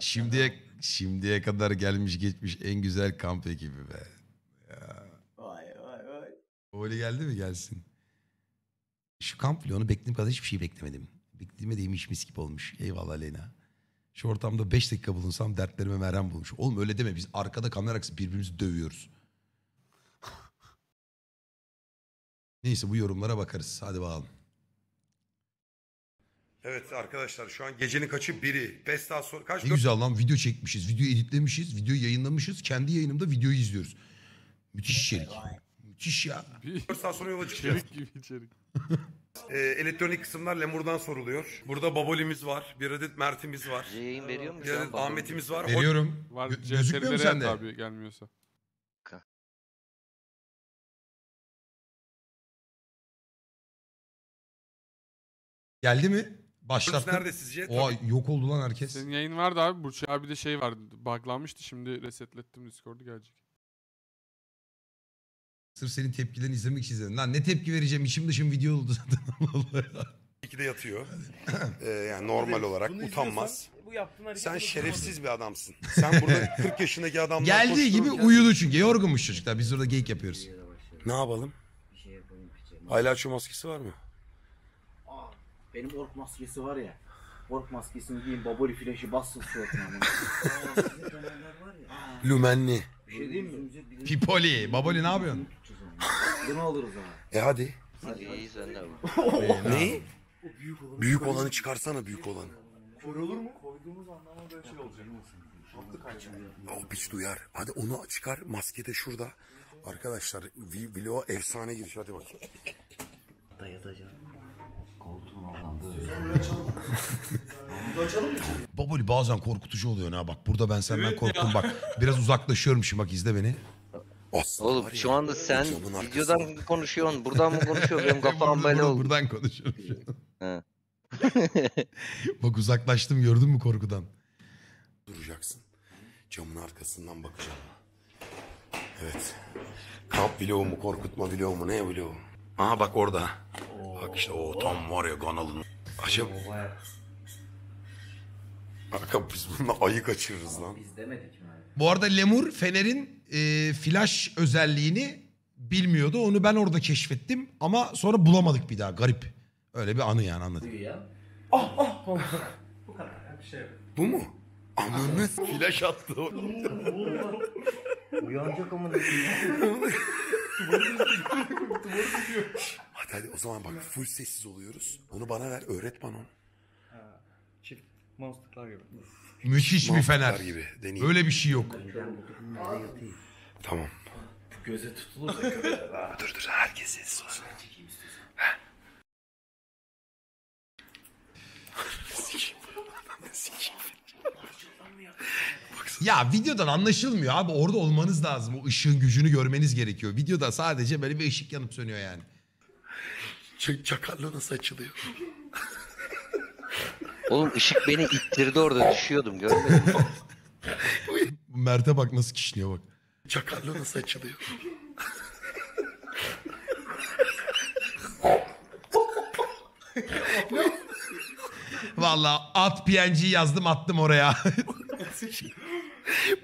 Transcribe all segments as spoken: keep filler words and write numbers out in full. Şimdiye şimdiye kadar gelmiş geçmiş en güzel kamp ekibi be. Ya. Vay vay vay. Baboli geldi mi? Gelsin. Şu kamp vlogunu beklediğim kadar hiçbir şey beklemedim. Beklemediğim iş mis gibi olmuş. Eyvallah Leyna. Şu ortamda beş dakika bulunsam dertlerime merhem bulmuş. Oğlum öyle deme, biz arkada kamera arkası birbirimizi dövüyoruz. Neyse, bu yorumlara bakarız. Hadi bakalım. Evet arkadaşlar, şu an gecenin kaçı? Biri. Beş saat sonra kaç? Ne güzel lan, video çekmişiz, video editlemişiz, video yayınlamışız. Kendi yayınımda videoyu izliyoruz. Müthiş içerik. Müthiş ya. Dört saat sonra yola çıkacağız. İçerik gibi içerik. E, elektronik kısımlar Lemur'dan soruluyor. Burada Baboli'miz var. Bir adet Mert'imiz var. Yayın veriyor musun? Bir adet Ahmet'imiz var. Veriyorum. Var, Gö gözükmüyor mu sende? Abi gelmiyorsa. Geldi mi? Başlattım. Nerede sizce? Oha, yok oldu lan herkes. Senin yayın vardı abi. Burç abi de şey vardı. Buglanmıştı. Şimdi resetlettim. Discord'u gelecek. Sırf senin tepkilerini izlemek için izledim. Lan ne tepki vereceğim? İçim dışım video oldu zaten. İki de yatıyor. ee, yani normal olarak. Utanmaz. Bu sen şerefsiz bir adamsın. Sen burada kırk yaşındaki adamla geldiği gibi uyudu çünkü. Yorgunmuş çocuklar. Biz orada geyik yapıyoruz. Ne yapalım? Şey Aylaço maskesi var mı? Benim ork maskesi var ya. Ork maskesini giyin, Baboli flaşı bassın suratına. Lümenli. Bir şey değil mi? Pipoli. Baboli ne yapıyorsun? Bunu alırız abi. E hadi. Hadi iyi sen de abi. Neyi? Büyük olanı çıkarsana, büyük olanı. Kör olur mu? Koyduğumuz anlamda böyle şey olacak. Alpis duyar. Hadi onu çıkar. Maske de şurada. Arkadaşlar vloga efsane giriş. Hadi bakayım. Dayatacağım. Baboli bazen korkutucu oluyor ha, bak burada ben senden korktum bak, biraz uzaklaşıyorum şimdi, bak izle beni. Aslan oğlum şu ya. Anda sen videodan mı konuşuyorsun, buradan mı konuşuyorsun, benim kafam böyle oldu. Buradan konuşuyorum şu an. Bak uzaklaştım, gördün mü korkudan. Duracaksın, camın arkasından bakacağım. Evet, kamp vlogumu, korkutma vlogumu, ne vlogumu? Aha bak orada. Bak işte o tam var ya kanalın. Acaba... Kanka biz bununla ayı kaçırırız lan. Bu arada Lemur Fener'in e, flash özelliğini bilmiyordu. Onu ben orada keşfettim. Ama sonra bulamadık bir daha. Garip. Öyle bir anı yani, anladın. Ah ah. Bu kadar. Bir şey. Bu mu? Amanın. Flash attı. Uyanacak ama ne? Hadi hadi o zaman bak, full sessiz oluyoruz. Onu bana ver, öğret bana onu. Ha, çift mantıklar gibi. Müthiş bir Fener gibi. Deneyim. Öyle bir şey yok. Tamam. Göze tutulur. Dur dur, herkes sessiz olsun. Ya videodan anlaşılmıyor abi, orada olmanız lazım, o ışığın gücünü görmeniz gerekiyor. Videoda sadece böyle bir ışık yanıp sönüyor yani. Ç çakarlı nasıl açılıyor? Oğlum ışık beni ittirdi orada, düşüyordum görmedin mi? Mert'e bak nasıl kişniyor bak. Çakarlı nasıl açılıyor? Vallahi at P N G yazdım, attım oraya.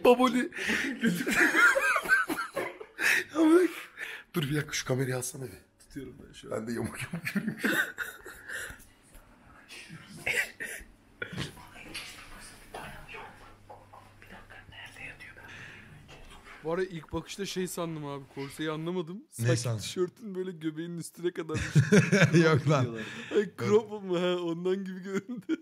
Baboli. Dur bir dakika, şu kamerayı alsana bir. Tutuyorum ben şu an. Ben de yamuk yamuk görüyorum. Bu arada ilk bakışta şey sandım abi, korseyi anlamadım. Ne sandın? Tişörtün böyle göbeğinin üstüne kadar. Yok lan. Ay crop mu ha, ondan gibi göründü.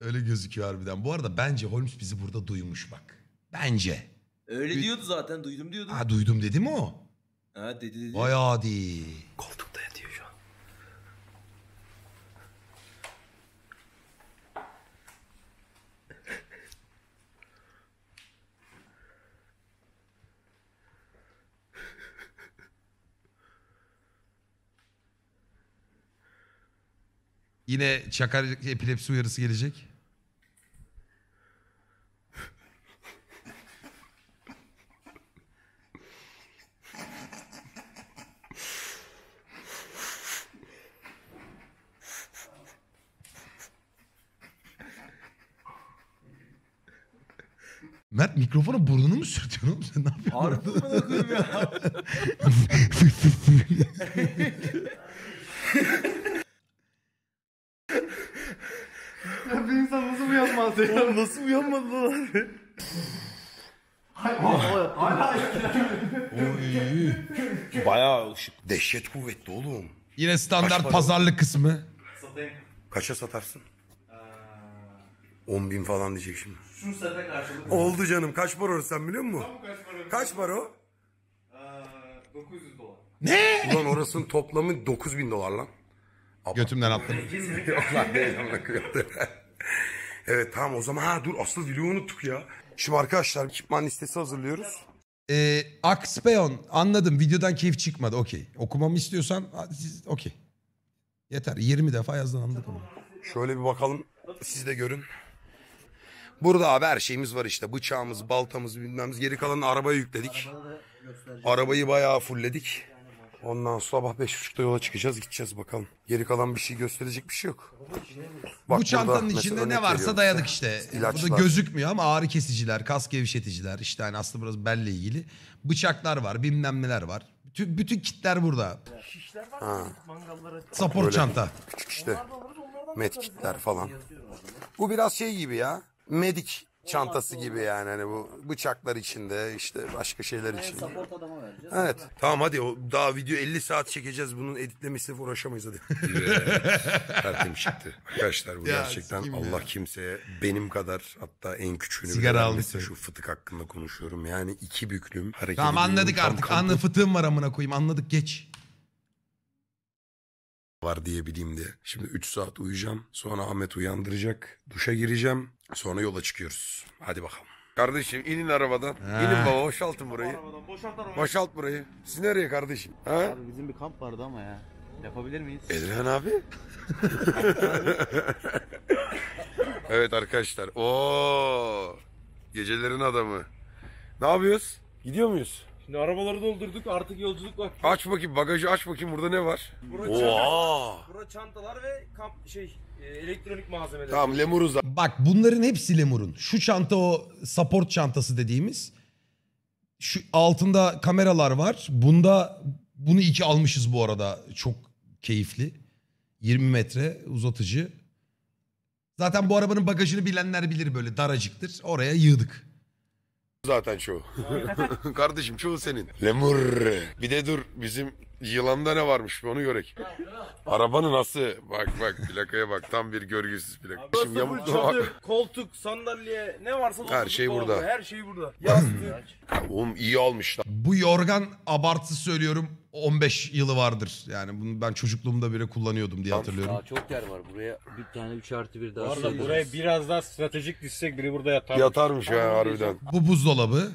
Öyle gözüküyor harbiden. Bu arada bence Holmes bizi burada duymuş bak. Bence. Öyle Duy diyordu zaten. Duydum diyordu. Ha duydum dedi mi o? Ha dedi dedi. Vay hadi. Koltukta yatıyor şu an. Yine çakar epilepsi uyarısı gelecek. Mert mikrofona burnunu mu sürtüyorsun oğlum? Sen ne yapıyorsun? Artık mı dedim ya? Ya bir insan nasıl uyanmaz ya? Nasıl uyanmadı lan? Hayır, hayır. Oy. Bayağı dehşet kuvvetli oğlum. Yine standart pazarlık kısmı. Satayım. Kaça satarsın? on bin falan diyecek şimdi. Şu sene karşılık. Oldu canım. Kaç para orası sen biliyor musun? Tam kaç para? Kaç para o? Ee, dokuz yüz dolar. Ne? Ulan orasının toplamı dokuz bin dolar lan. Abla. Götümden attım. Evet tamam o zaman. Ha dur asıl videoyu unuttuk ya. Şimdi arkadaşlar ekipman listesi hazırlıyoruz. Ee, Akspeon anladım. Videodan keyif çıkmadı. Okey. Okumamı istiyorsan okey. Yeter. yirmi defa yazdın anladım. Tamam. Şöyle bir bakalım. Siz de görün. Burada abi her şeyimiz var işte. Bıçağımız, baltamız, bilmemiz. Geri kalanını arabaya yükledik. Arabayı bayağı fullledik. Ondan sabah beş buçukta yola çıkacağız. Gideceğiz bakalım. Geri kalan bir şey gösterecek bir şey yok. Bak, bu çantanın içinde ne varsa dayadık işte. İlaçlar. Burada gözükmüyor ama ağrı kesiciler, kas gevşeticiler. İşte hani aslında biraz belle ilgili. Bıçaklar var, bilmem neler var. Bütün, bütün kitler burada. Şişler var. Sapor çanta. Küçük işte. Medkitler falan. Bu biraz şey gibi ya. Medik çantası gibi yani. Hani bu bıçaklar içinde işte başka şeyler içinde. Evet. Tamam hadi o daha video elli saat çekeceğiz. Bunun editlemesi uğraşamayız hadi. Tertemiz çıktı. Arkadaşlar bu gerçekten kim Allah ya? Kimseye benim kadar hatta en küçüğünü sigara almışsın. Şu fıtık hakkında konuşuyorum. Yani iki büklüm hareketi. Tamam anladık artık. Anlı fıtığım var amına koyayım. Anladık geç. Var diyebileyim diye. Şimdi üç saat uyuyacağım. Sonra Ahmet uyandıracak. Duşa gireceğim. Sonra yola çıkıyoruz. Hadi bakalım. Kardeşim inin arabadan. Ha. İnin baba boşaltın burayı. Boşalt, boşalt burayı. Siz nereye kardeşim? Ha? Abi bizim bir kamp vardı ama ya. Yapabilir miyiz? Elraen abi. Evet arkadaşlar. Oo. Gecelerin adamı. Ne yapıyoruz? Gidiyor muyuz? Şimdi arabaları doldurduk artık yolculuk var. Aç bakayım bagajı aç bakayım burada ne var? Burada çantalar, çantalar ve kamp şey elektronik malzemeler. Tamam Lemur'uz. Bak bunların hepsi Lemur'un. Şu çanta o support çantası dediğimiz. Şu altında kameralar var. Bunda bunu iki almışız bu arada. Çok keyifli. yirmi metre uzatıcı. Zaten bu arabanın bagajını bilenler bilir böyle daracıktır. Oraya yığdık. Zaten çoğu. Kardeşim çoğu senin. Lemur. Bir de dur bizim yılanda ne varmış onu görek. Arabanın nasıl? Bak bak plakaya bak tam bir görgüsüz plaka. Şimdi yamuk çadır, koltuk, sandalye ne varsa her şey burada. Oldu. Her şey burada. Yastık. Oğlum iyi almışlar. Bu yorgan abartı söylüyorum on beş yılı vardır. Yani bunu ben çocukluğumda bile kullanıyordum diye hatırlıyorum. Daha çok yer var. Buraya bir tane üç artı bir daha var. Buraya biraz daha stratejik düşsek biri burada yatarmış. Yatarmış ya yani, harbiden. Bu buzdolabı.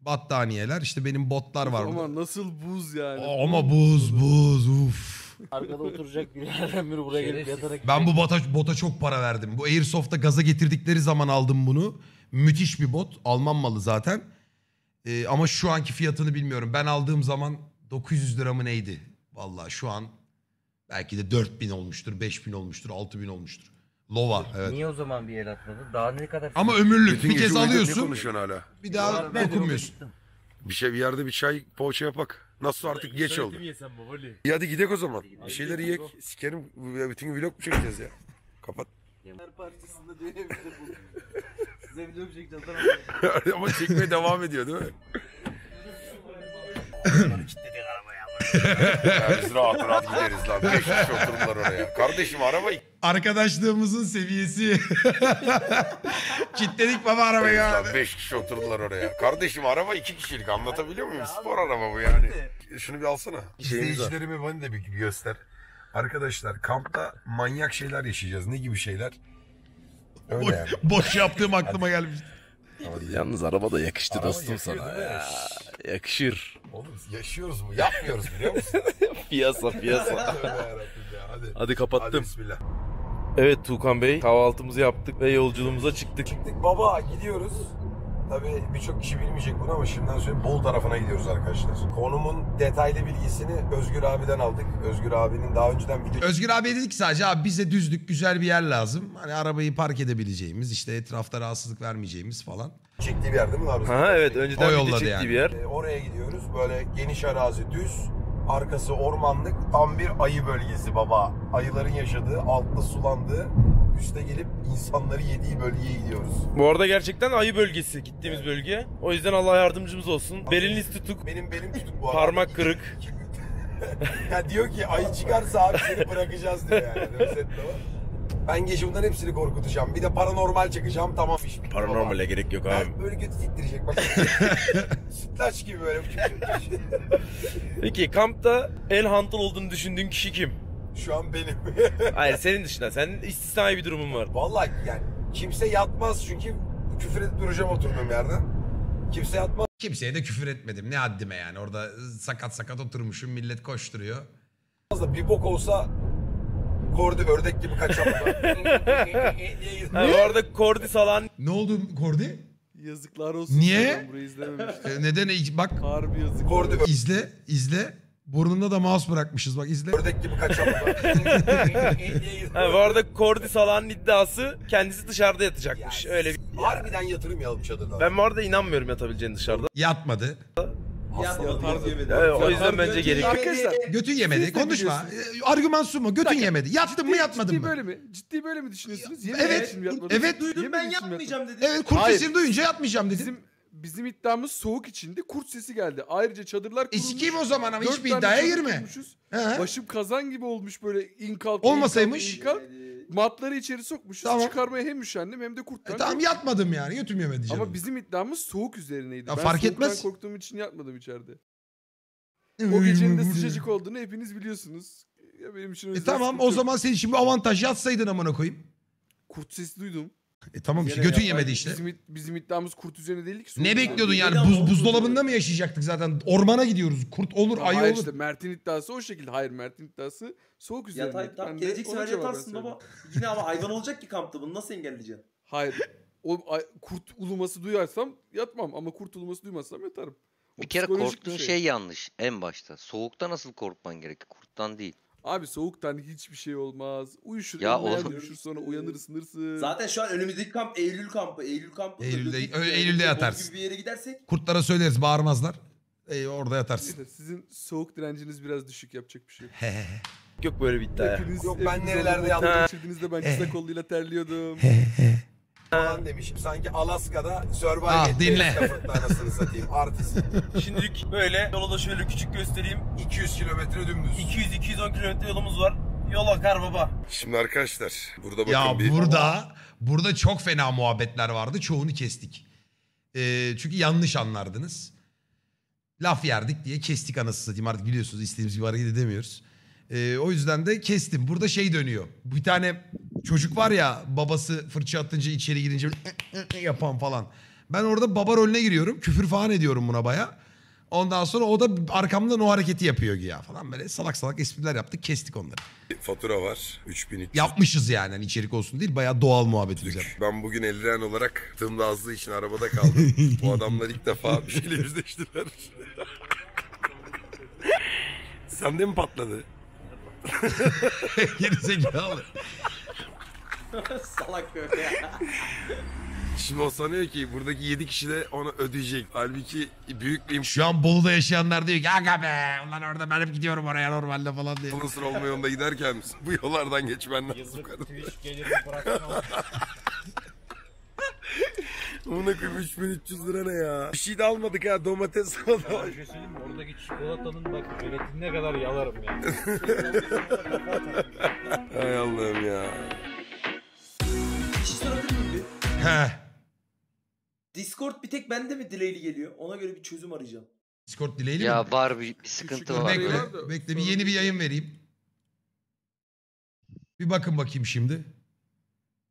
Battaniyeler işte benim botlar var ama burada. Nasıl buz yani? Aa, ama buz buz uf. Arkada oturacak birilerden biri buraya gelip yatarak. Ben bu bota, bota çok para verdim. Bu Airsoft'a gaza getirdikleri zaman aldım bunu. Müthiş bir bot. Alman malı zaten. Ee, ama şu anki fiyatını bilmiyorum. Ben aldığım zaman dokuz yüz lira mı neydi? Vallahi şu an belki de dört bin olmuştur, beş bin olmuştur, altı bin olmuştur. Lova evet. Niye o zaman bir el atmadı? Daha ne kadar... Ama ömürlük bütün bir kez alıyorsun. Hala? Bir daha dokunmuyorsun. Bir şey bir yerde bir çay poğaça yapak. Nasıl artık ya, geç oldu. İyi hadi gidek o zaman. Bir şeyler yiyek. Sikerim bütün vlog mu çekeceğiz ya? Kapat. Her parçasında düğüne bize bulduk. Size vlog çekeceğiz. Ama çekmeye devam ediyor değil mi? Kitledik arabaya. Ya biz rahat rahat gideriz lan. Beş kişi otururlar oraya. Kardeşim arabayı... Arkadaşlığımızın seviyesi. Kitledik baba arabayı abi. Beş kişi oturdular oraya. Kardeşim araba iki kişilik anlatabiliyor muyum? Spor araba bu yani. Şunu bir alsana. İzleyicilerime bana da bir göster. Arkadaşlar kampta manyak şeyler yaşayacağız. Ne gibi şeyler? Öyle boş, yani. Boş yaptığım aklıma gelmişti. Yalnız araba da yakıştı araba dostum sana ya. Ya. Yakışır. Oğlum yaşıyoruz mu? Yapmıyoruz biliyor musun? Piyasa piyasa. Hadi. Hadi kapattım. Hadi bismillah. Evet Tuğkan Bey kahvaltımızı yaptık ve yolculuğumuza çıktık. Çıktık baba gidiyoruz. Tabii birçok kişi bilmeyecek bunu ama şimdiden söyleyeyim, Bolu tarafına gidiyoruz arkadaşlar. Konumun detaylı bilgisini Özgür abiden aldık. Özgür abinin daha önceden video... Özgür abi dedi ki sadece abi bize düzlük, güzel bir yer lazım. Hani arabayı park edebileceğimiz, işte etrafta rahatsızlık vermeyeceğimiz falan. Çektiği bir yer değil mi abi? Ha evet, önceden bir de çektiği yani. Bir yer. E, oraya gidiyoruz. Böyle geniş arazi, düz. Arkası ormanlık, tam bir ayı bölgesi baba. Ayıların yaşadığı, altta sulandığı, üstte gelip insanları yediği bölgeye gidiyoruz. Bu arada gerçekten ayı bölgesi gittiğimiz evet. Bölge. O yüzden Allah yardımcımız olsun. Abi, beliniz tutuk. Benim belim tutuk bu arada. Parmak kırık. Ya diyor ki ayı çıkarsa abi seni bırakacağız diyor yani. Ben geçi bunların hepsini korkutacağım. Bir de paranormal çekeceğim, tamam. Paranormale gerek yok abi. Ben böyle kötü gittirecek bak. Sütlaç gibi böyle. Peki kampta en hantal olduğunu düşündüğün kişi kim? Şu an benim. Hayır senin dışında. Senin istisnai bir durumun var. Vallahi yani kimse yatmaz çünkü küfür edip duracağım oturduğum yerden. Kimse yatmaz. Kimseye de küfür etmedim. Ne haddime yani. Orada sakat sakat oturmuşum. Millet koşturuyor. Bir bok olsa... Kordi ördek gibi kaçamaz. Bu arada Kordi salan... Ne oldu Kordi? Yazıklar olsun. Niye? Ee, neden? Bak. Harbi yazık. Kordi izle, izle. Burnunda da mouse bırakmışız bak izle. Ördek gibi kaçamaz. Bu arada Kordi salanın iddiası kendisi dışarıda yatacakmış. Ya, öyle bir... Harbiden yatırım yalım çadırda. Ben bu arada inanmıyorum yatabileceğini dışarıda. Yatmadı. Evet, o yüzden bence gerek yok. Götün yemedi. Konuşma. Argüman sunma. Götün yemedi. Yattın mı yatmadın mı? Ciddi böyle mi? Ciddi böyle mi düşünüyorsunuz? Yemeğe evet. Evet. Duydum ben yatmayacağım dedi. Evet. Kurt sesini duyunca yatmayacağım dedim. Bizim, bizim iddiamız soğuk içinde kurt sesi geldi. Ayrıca çadırlar kurulmuş. Eskiyim o zaman ama hiçbir iddiaya girme. Başım kazan gibi olmuş böyle inkalk. Olmasaymış. İnkal. Matları içeri sokmuşuz. Tamam. Çıkarmaya hem üşendim hem de kurttan. E, tamam yatmadım yani. Götüm yemedi canım. Ama bizim iddiamız soğuk üzerineydi. Ya, ben fark etmez. Korktuğum için yatmadım içeride. O gecenin de sıcacık olduğunu hepiniz biliyorsunuz. Ya benim için e, tamam o zaman senin şimdi avantaj yatsaydın amına koyayım. Kurt sesi duydum. E tamam işte götün yemedi işte. Bizim, bizim iddiamız kurt üzerine değildi ki. Ne bekliyordun yani? yani? Buz, buzdolabında mı yaşayacaktık zaten? Ormana gidiyoruz. Kurt olur, ayı olur. Işte, Mert'in iddiası o şekilde. Hayır Mert'in iddiası soğuk üzerine. Ya, tam, gelecek sefer yatarsın baba. Yine ama hayvan olacak ki kampta. Bunu nasıl engelleyeceksin? Hayır. O, ay, kurt uluması duyarsam yatmam. Ama kurt uluması duymasam yatarım. O bir kere korktuğun bir şey. şey yanlış. En başta. Soğukta nasıl korkman gerekir? Kurttan değil. Abi soğuktan hiçbir şey olmaz. Uyuşur, ya uyuşur sonra uyanır ısınırsın. Zaten şu an önümüzdeki kamp Eylül kampı. Eylül kampı. Eylül'de, Eylül'de, Eylül'de yatarsın. Bir yere gidersek. Kurtlara söyleriz bağırmazlar. Ee, orada yatarsın. Sizin soğuk direnciniz biraz düşük, yapacak bir şey yok. Yok böyle bir iddia. Hepiniz, yok ben nerelerde yaptım. Geçirdiğinizde ben kısa kolluyla terliyordum. Falan demişim. Sanki Alaska'da survival ah, ettiğinizde satayım. Artist. Şimdilik böyle yola da şöyle küçük göstereyim. iki yüz kilometre dümdüz. iki yüz iki yüz on kilometre yolumuz var. Yol akar baba. Şimdi arkadaşlar burada bakın ya bir... Ya burada, burada çok fena muhabbetler vardı. Çoğunu kestik. Ee, çünkü yanlış anlardınız. Laf yerdik diye kestik anasını satayım. Artık biliyorsunuz istediğimiz gibi hareket edemiyoruz. Ee, o yüzden de kestim. Burada şey dönüyor. Bir tane... Çocuk var ya babası fırça atınca içeri girince yapan falan. Ben orada baba rolüne giriyorum. Küfür falan ediyorum buna baya. Ondan sonra o da arkamdan o hareketi yapıyor ya falan. Böyle salak salak espriler yaptık, kestik onları. Fatura var. üç bin üç yüz. Yapmışız yani, yani içerik olsun değil. Baya doğal muhabbet güzel. Ben bugün Elraen olarak tığımda azlığı için arabada kaldım. Bu adamlar ilk defa bir şeyle yüzleştiler. Sen de mi patladı? Geri zekalı. Salak böyle ya. Şimdi o sanıyor ki buradaki yedi kişi de ona ödeyecek. Halbuki büyük bir... Şu an Bolu'da yaşayanlar diyor ki aga be ulan orada ben hep gidiyorum oraya normalde falan diye. Sınırsız olma yolunda giderken bu yollardan geçmen lazım. Yazık Twitch geliri bırakma. Buna üç bin üç yüz lira ne ya? Bir şey de almadık ha, domates almadık. Ya bir şey söyleyeyim mi? Oradaki çikolatanın bak jelatinine kadar yalarım ya. Hay Allah'ım ya. Heh. Discord bir tek bende mi delay'li geliyor? Ona göre bir çözüm arayacağım. Discord delay'li ya mi? Ya var bir, bir sıkıntı var. Bekle, ya. bekle bir yeni bir yayın vereyim. Bir bakın bakayım şimdi.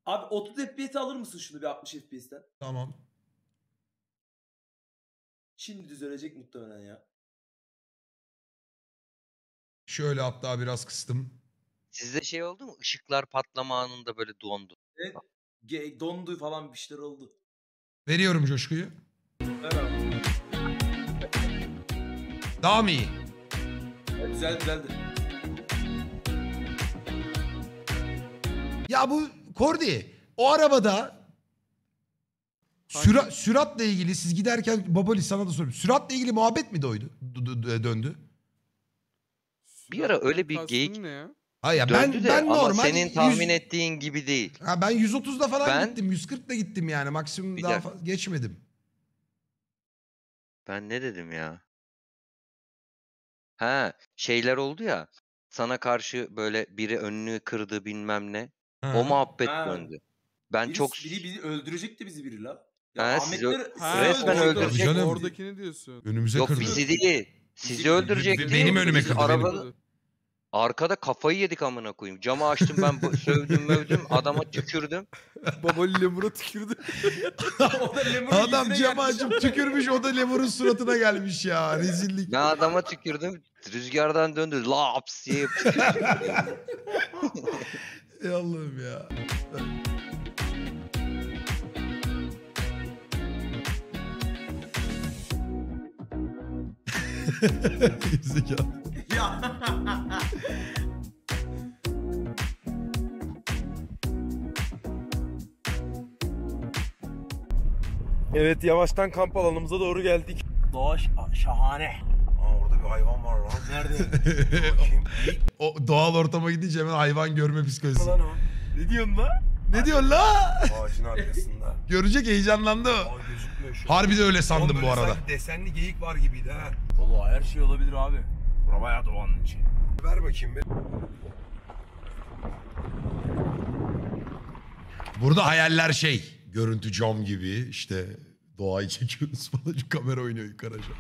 Abi otuz F P S'e alır mısın şunu bir altmış F P S'ten? Tamam. Şimdi düzelecek muhtemelen ya. Şöyle hatta biraz kıstım. Sizde şey oldu mu? Işıklar patlama anında böyle dondu. Evet. Dondu falan bir şeyler oldu. Veriyorum coşkuyu. Daha mı iyi? Evet, güzel, güzeldi. Ya bu Kordi, o arabada süra, süratle ilgili, siz giderken Baboli sana da soruyorum. Süratle ilgili muhabbet mi doydu, döndü? Bir ara öyle bir geyik... Ha ya ben de, ben normal senin tahmin yüz... ettiğin gibi değil. Ha ben yüz otuzda falan ben... gittim, yüz kırkla gittim yani maksimum bir daha fa- geçmedim. Ben ne dedim ya? Ha şeyler oldu ya. Sana karşı böyle biri önünü kırdı bilmem ne. Ha. O muhabbet ha. döndü. Ben biri, çok biri bizi öldürecekti bizi biri la. Ya Ahmetler resmen öldürecek. Oradakini diyorsun. Önümüze Yok, kırdı. Yok bizi değil. Sizi öldürecekti. Benim önüme kırdı. Arabanın... Arkada kafayı yedik amına koyayım. Camı açtım ben sövdüm mövdüm. Adama tükürdüm. Baboli Lemur'a tükürdü. Adam camı açıp tükürmüş, o da Lemur'un suratına gelmiş ya. Rezillik. Ben adama tükürdüm. Rüzgardan döndü. Laps diye yapıştı. Ey Allah'ım ya. Gerizekalı. Evet, yavaştan kamp alanımıza doğru geldik. Doğa şahane. Aa, orada bir hayvan var lan. Nerede? O doğal ortama gidince hemen hayvan görme psikolojisi. Lan ne diyorsun la? Ne diyorsun la? Ağacın arkasında. Görecek, heyecanlandı. Harbi de öyle sandım bu arada. Desenli geyik var gibiydi ha. Vallahi her şey olabilir abi. Bayağı doğanın içi. Ver bakayım bir. Burada hayaller şey. Görüntü cam gibi. İşte doğayı çekiyoruz falan. Kamera oynuyor yukarı aşağı.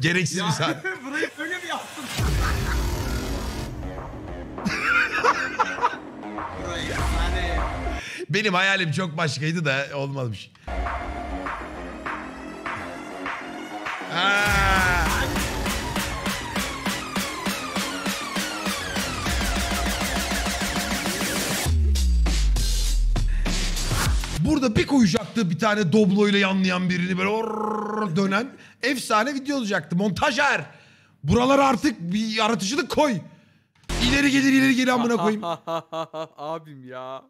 Gereksiz bir saat. Burayı öyle mi yaptın? Burayı yani. Benim hayalim çok başkaydı da olmamış. Aa. Burada bir koyacaktı bir tane dobloyla yanlayan birini böyle orrrr dönen efsane video olacaktı. Montajer, buralara artık bir yaratıcılık koy. İleri gelir ileri gelir amına koyayım. Abim ya.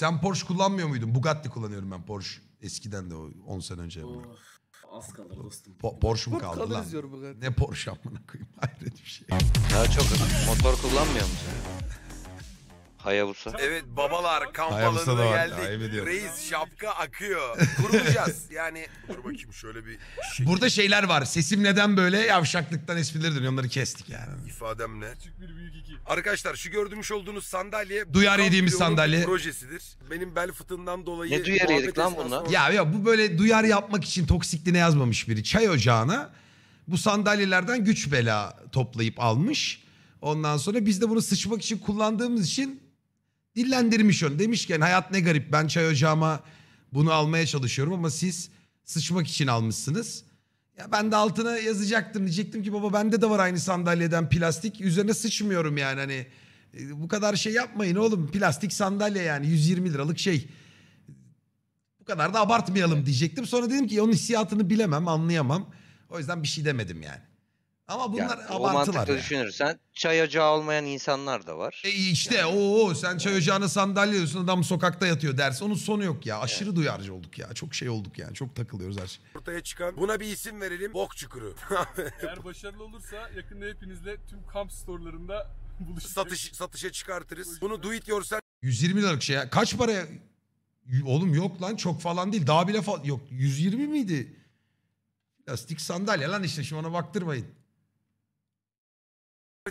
Sen Porsche kullanmıyor muydun? Bugatti kullanıyorum ben, Porsche. Eskiden de on sene önce. Oh, az kalır dostum. Po Porsche'um kaldı kalır lan. Ne Porsche amına koyayım, hayret bir şey. Daha çok motor kullanmıyor musun? Hayabusa. Evet babalar, kamp alanına geldik. Reis şapka akıyor. Kurulacağız yani. Dur bakayım şöyle bir şey. Burada şeyler var. Sesim neden böyle? Yavşaklıktan esprileri dönüyor. Onları kestik yani. İfadem ne? Küçük bir büyük iki. Arkadaşlar şu gördürmüş olduğunuz sandalye. Duyar yediğimiz sandalye. Projesidir. Benim bel fıtığından dolayı. Ne duyar yedik lan bunlar? Ya ya bu böyle duyar yapmak için toksikliğine yazmamış biri. Çay ocağına bu sandalyelerden güç bela toplayıp almış. Ondan sonra biz de bunu sıçmak için kullandığımız için dillendirmiş onu. Demişken hayat ne garip, ben çay ocağıma bunu almaya çalışıyorum ama siz sıçmak için almışsınız. Ya ben de altına yazacaktım, diyecektim ki baba bende de var aynı sandalyeden plastik, üzerine sıçmıyorum yani, hani bu kadar şey yapmayın oğlum, plastik sandalye yani yüz yirmi liralık şey, bu kadar da abartmayalım diyecektim. Sonra dedim ki onun hissiyatını bilemem, anlayamam, o yüzden bir şey demedim yani. Ama bunlar yani, abartılar. O mantıkla yani düşünürsen çay ocağı olmayan insanlar da var. E işte yani. Oo sen çay ocağına sandalye diyorsun, adam sokakta yatıyor dersin. Onun sonu yok ya. Aşırı yani duyarcı olduk ya. Çok şey olduk yani. Çok takılıyoruz her şey. Ortaya çıkan, buna bir isim verelim. Bok çukuru. Eğer başarılı olursa yakında hepinizle tüm kamp store'larında buluşacak. Satış, satışa çıkartırız. Bunu do it yourself. yüz yirmi liralık şey ya. Kaç paraya? Oğlum yok lan, çok falan değil. Daha bile falan. Yok yüz yirmi miydi? Plastik sandalye lan işte, şimdi ona baktırmayın.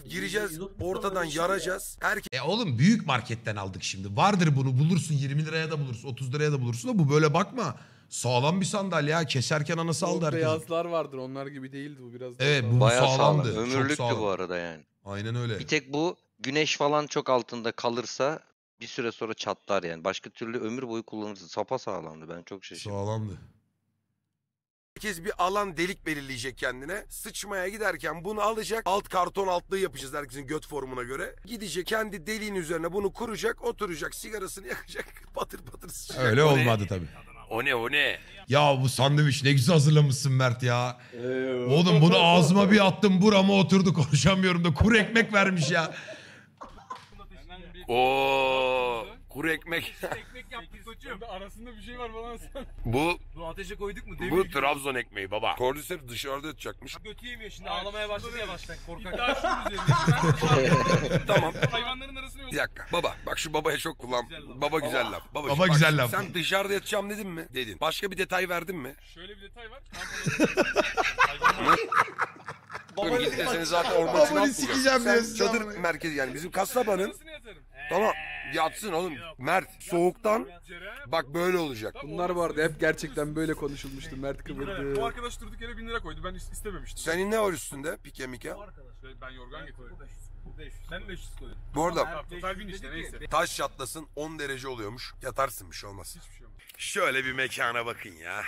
Gireceğiz, ortadan yaracağız. Herkes... E oğlum büyük marketten aldık şimdi. Vardır bunu, bulursun yirmi liraya da bulursun, otuz liraya da bulursun da bu böyle bakma. Sağlam bir sandalye ha, keserken anası aldı herkese. Beyazlar vardır, onlar gibi değildi bu biraz. Evet bu bayağı sağlamdı. Sağlam. Ömürlüktü sağlam bu arada yani. Aynen öyle. Bir tek bu güneş falan çok altında kalırsa bir süre sonra çatlar yani. Başka türlü ömür boyu kullanırsın. Sapa sağlamdı, ben çok şaşırdım. Sağlamdı. herkes bir alan delik belirleyecek kendine. Sıçmaya giderken bunu alacak. Alt karton altlığı yapacağız herkesin göt formuna göre. Gidecek kendi deliğin üzerine bunu kuracak. Oturacak, sigarasını yakacak. Patır patır sıçacak. Öyle o olmadı tabii. O ne o ne? Ya bu sandviç ne güzel hazırlamışsın Mert ya. Ee, Oğlum bunu ağzıma bir attım, burama oturdu, konuşamıyorum da. Kuru ekmek vermiş ya. Ooo. Kuru ekmek. Ekmek yaptık koçum. Arasında bir şey var falan sen. Bu, bu ateşe koyduk mu? Demir bu gibi. Trabzon ekmeği baba. Kordisep dışarıda yatacakmış. Götü yemiyor şimdi. Ağlamaya başladı yavaştan. Korkak. Tamam. Hayvanların arasında yok. Bir dakika. Baba. Bak şu babaya çok kullan. Güzel baba güzel baba. Laf. Baba, baba bak, güzel laf. Sen dışarıda yatacağım dedin mi? Dedin. Başka bir detay verdin mi? Şöyle bir detay var. Baba git deseniz zaten orman içine atılıyor. Çadır merkezi yani bizim kasabanın. Tamam yatsın oğlum. Mert soğuktan bak böyle olacak. Bunlar vardı hep gerçekten böyle konuşulmuştu. Mert kıvırdı. Bu arkadaş durduk yere bin lira koydu. Ben istememiştim. Senin ne var üstünde? Pike mike. Ben yorgan getirdim. Ben beş yüz koydum. Bu arada taş çatlasın on derece oluyormuş. Yatarsınmış olmaz. Şöyle bir mekana bakın ya.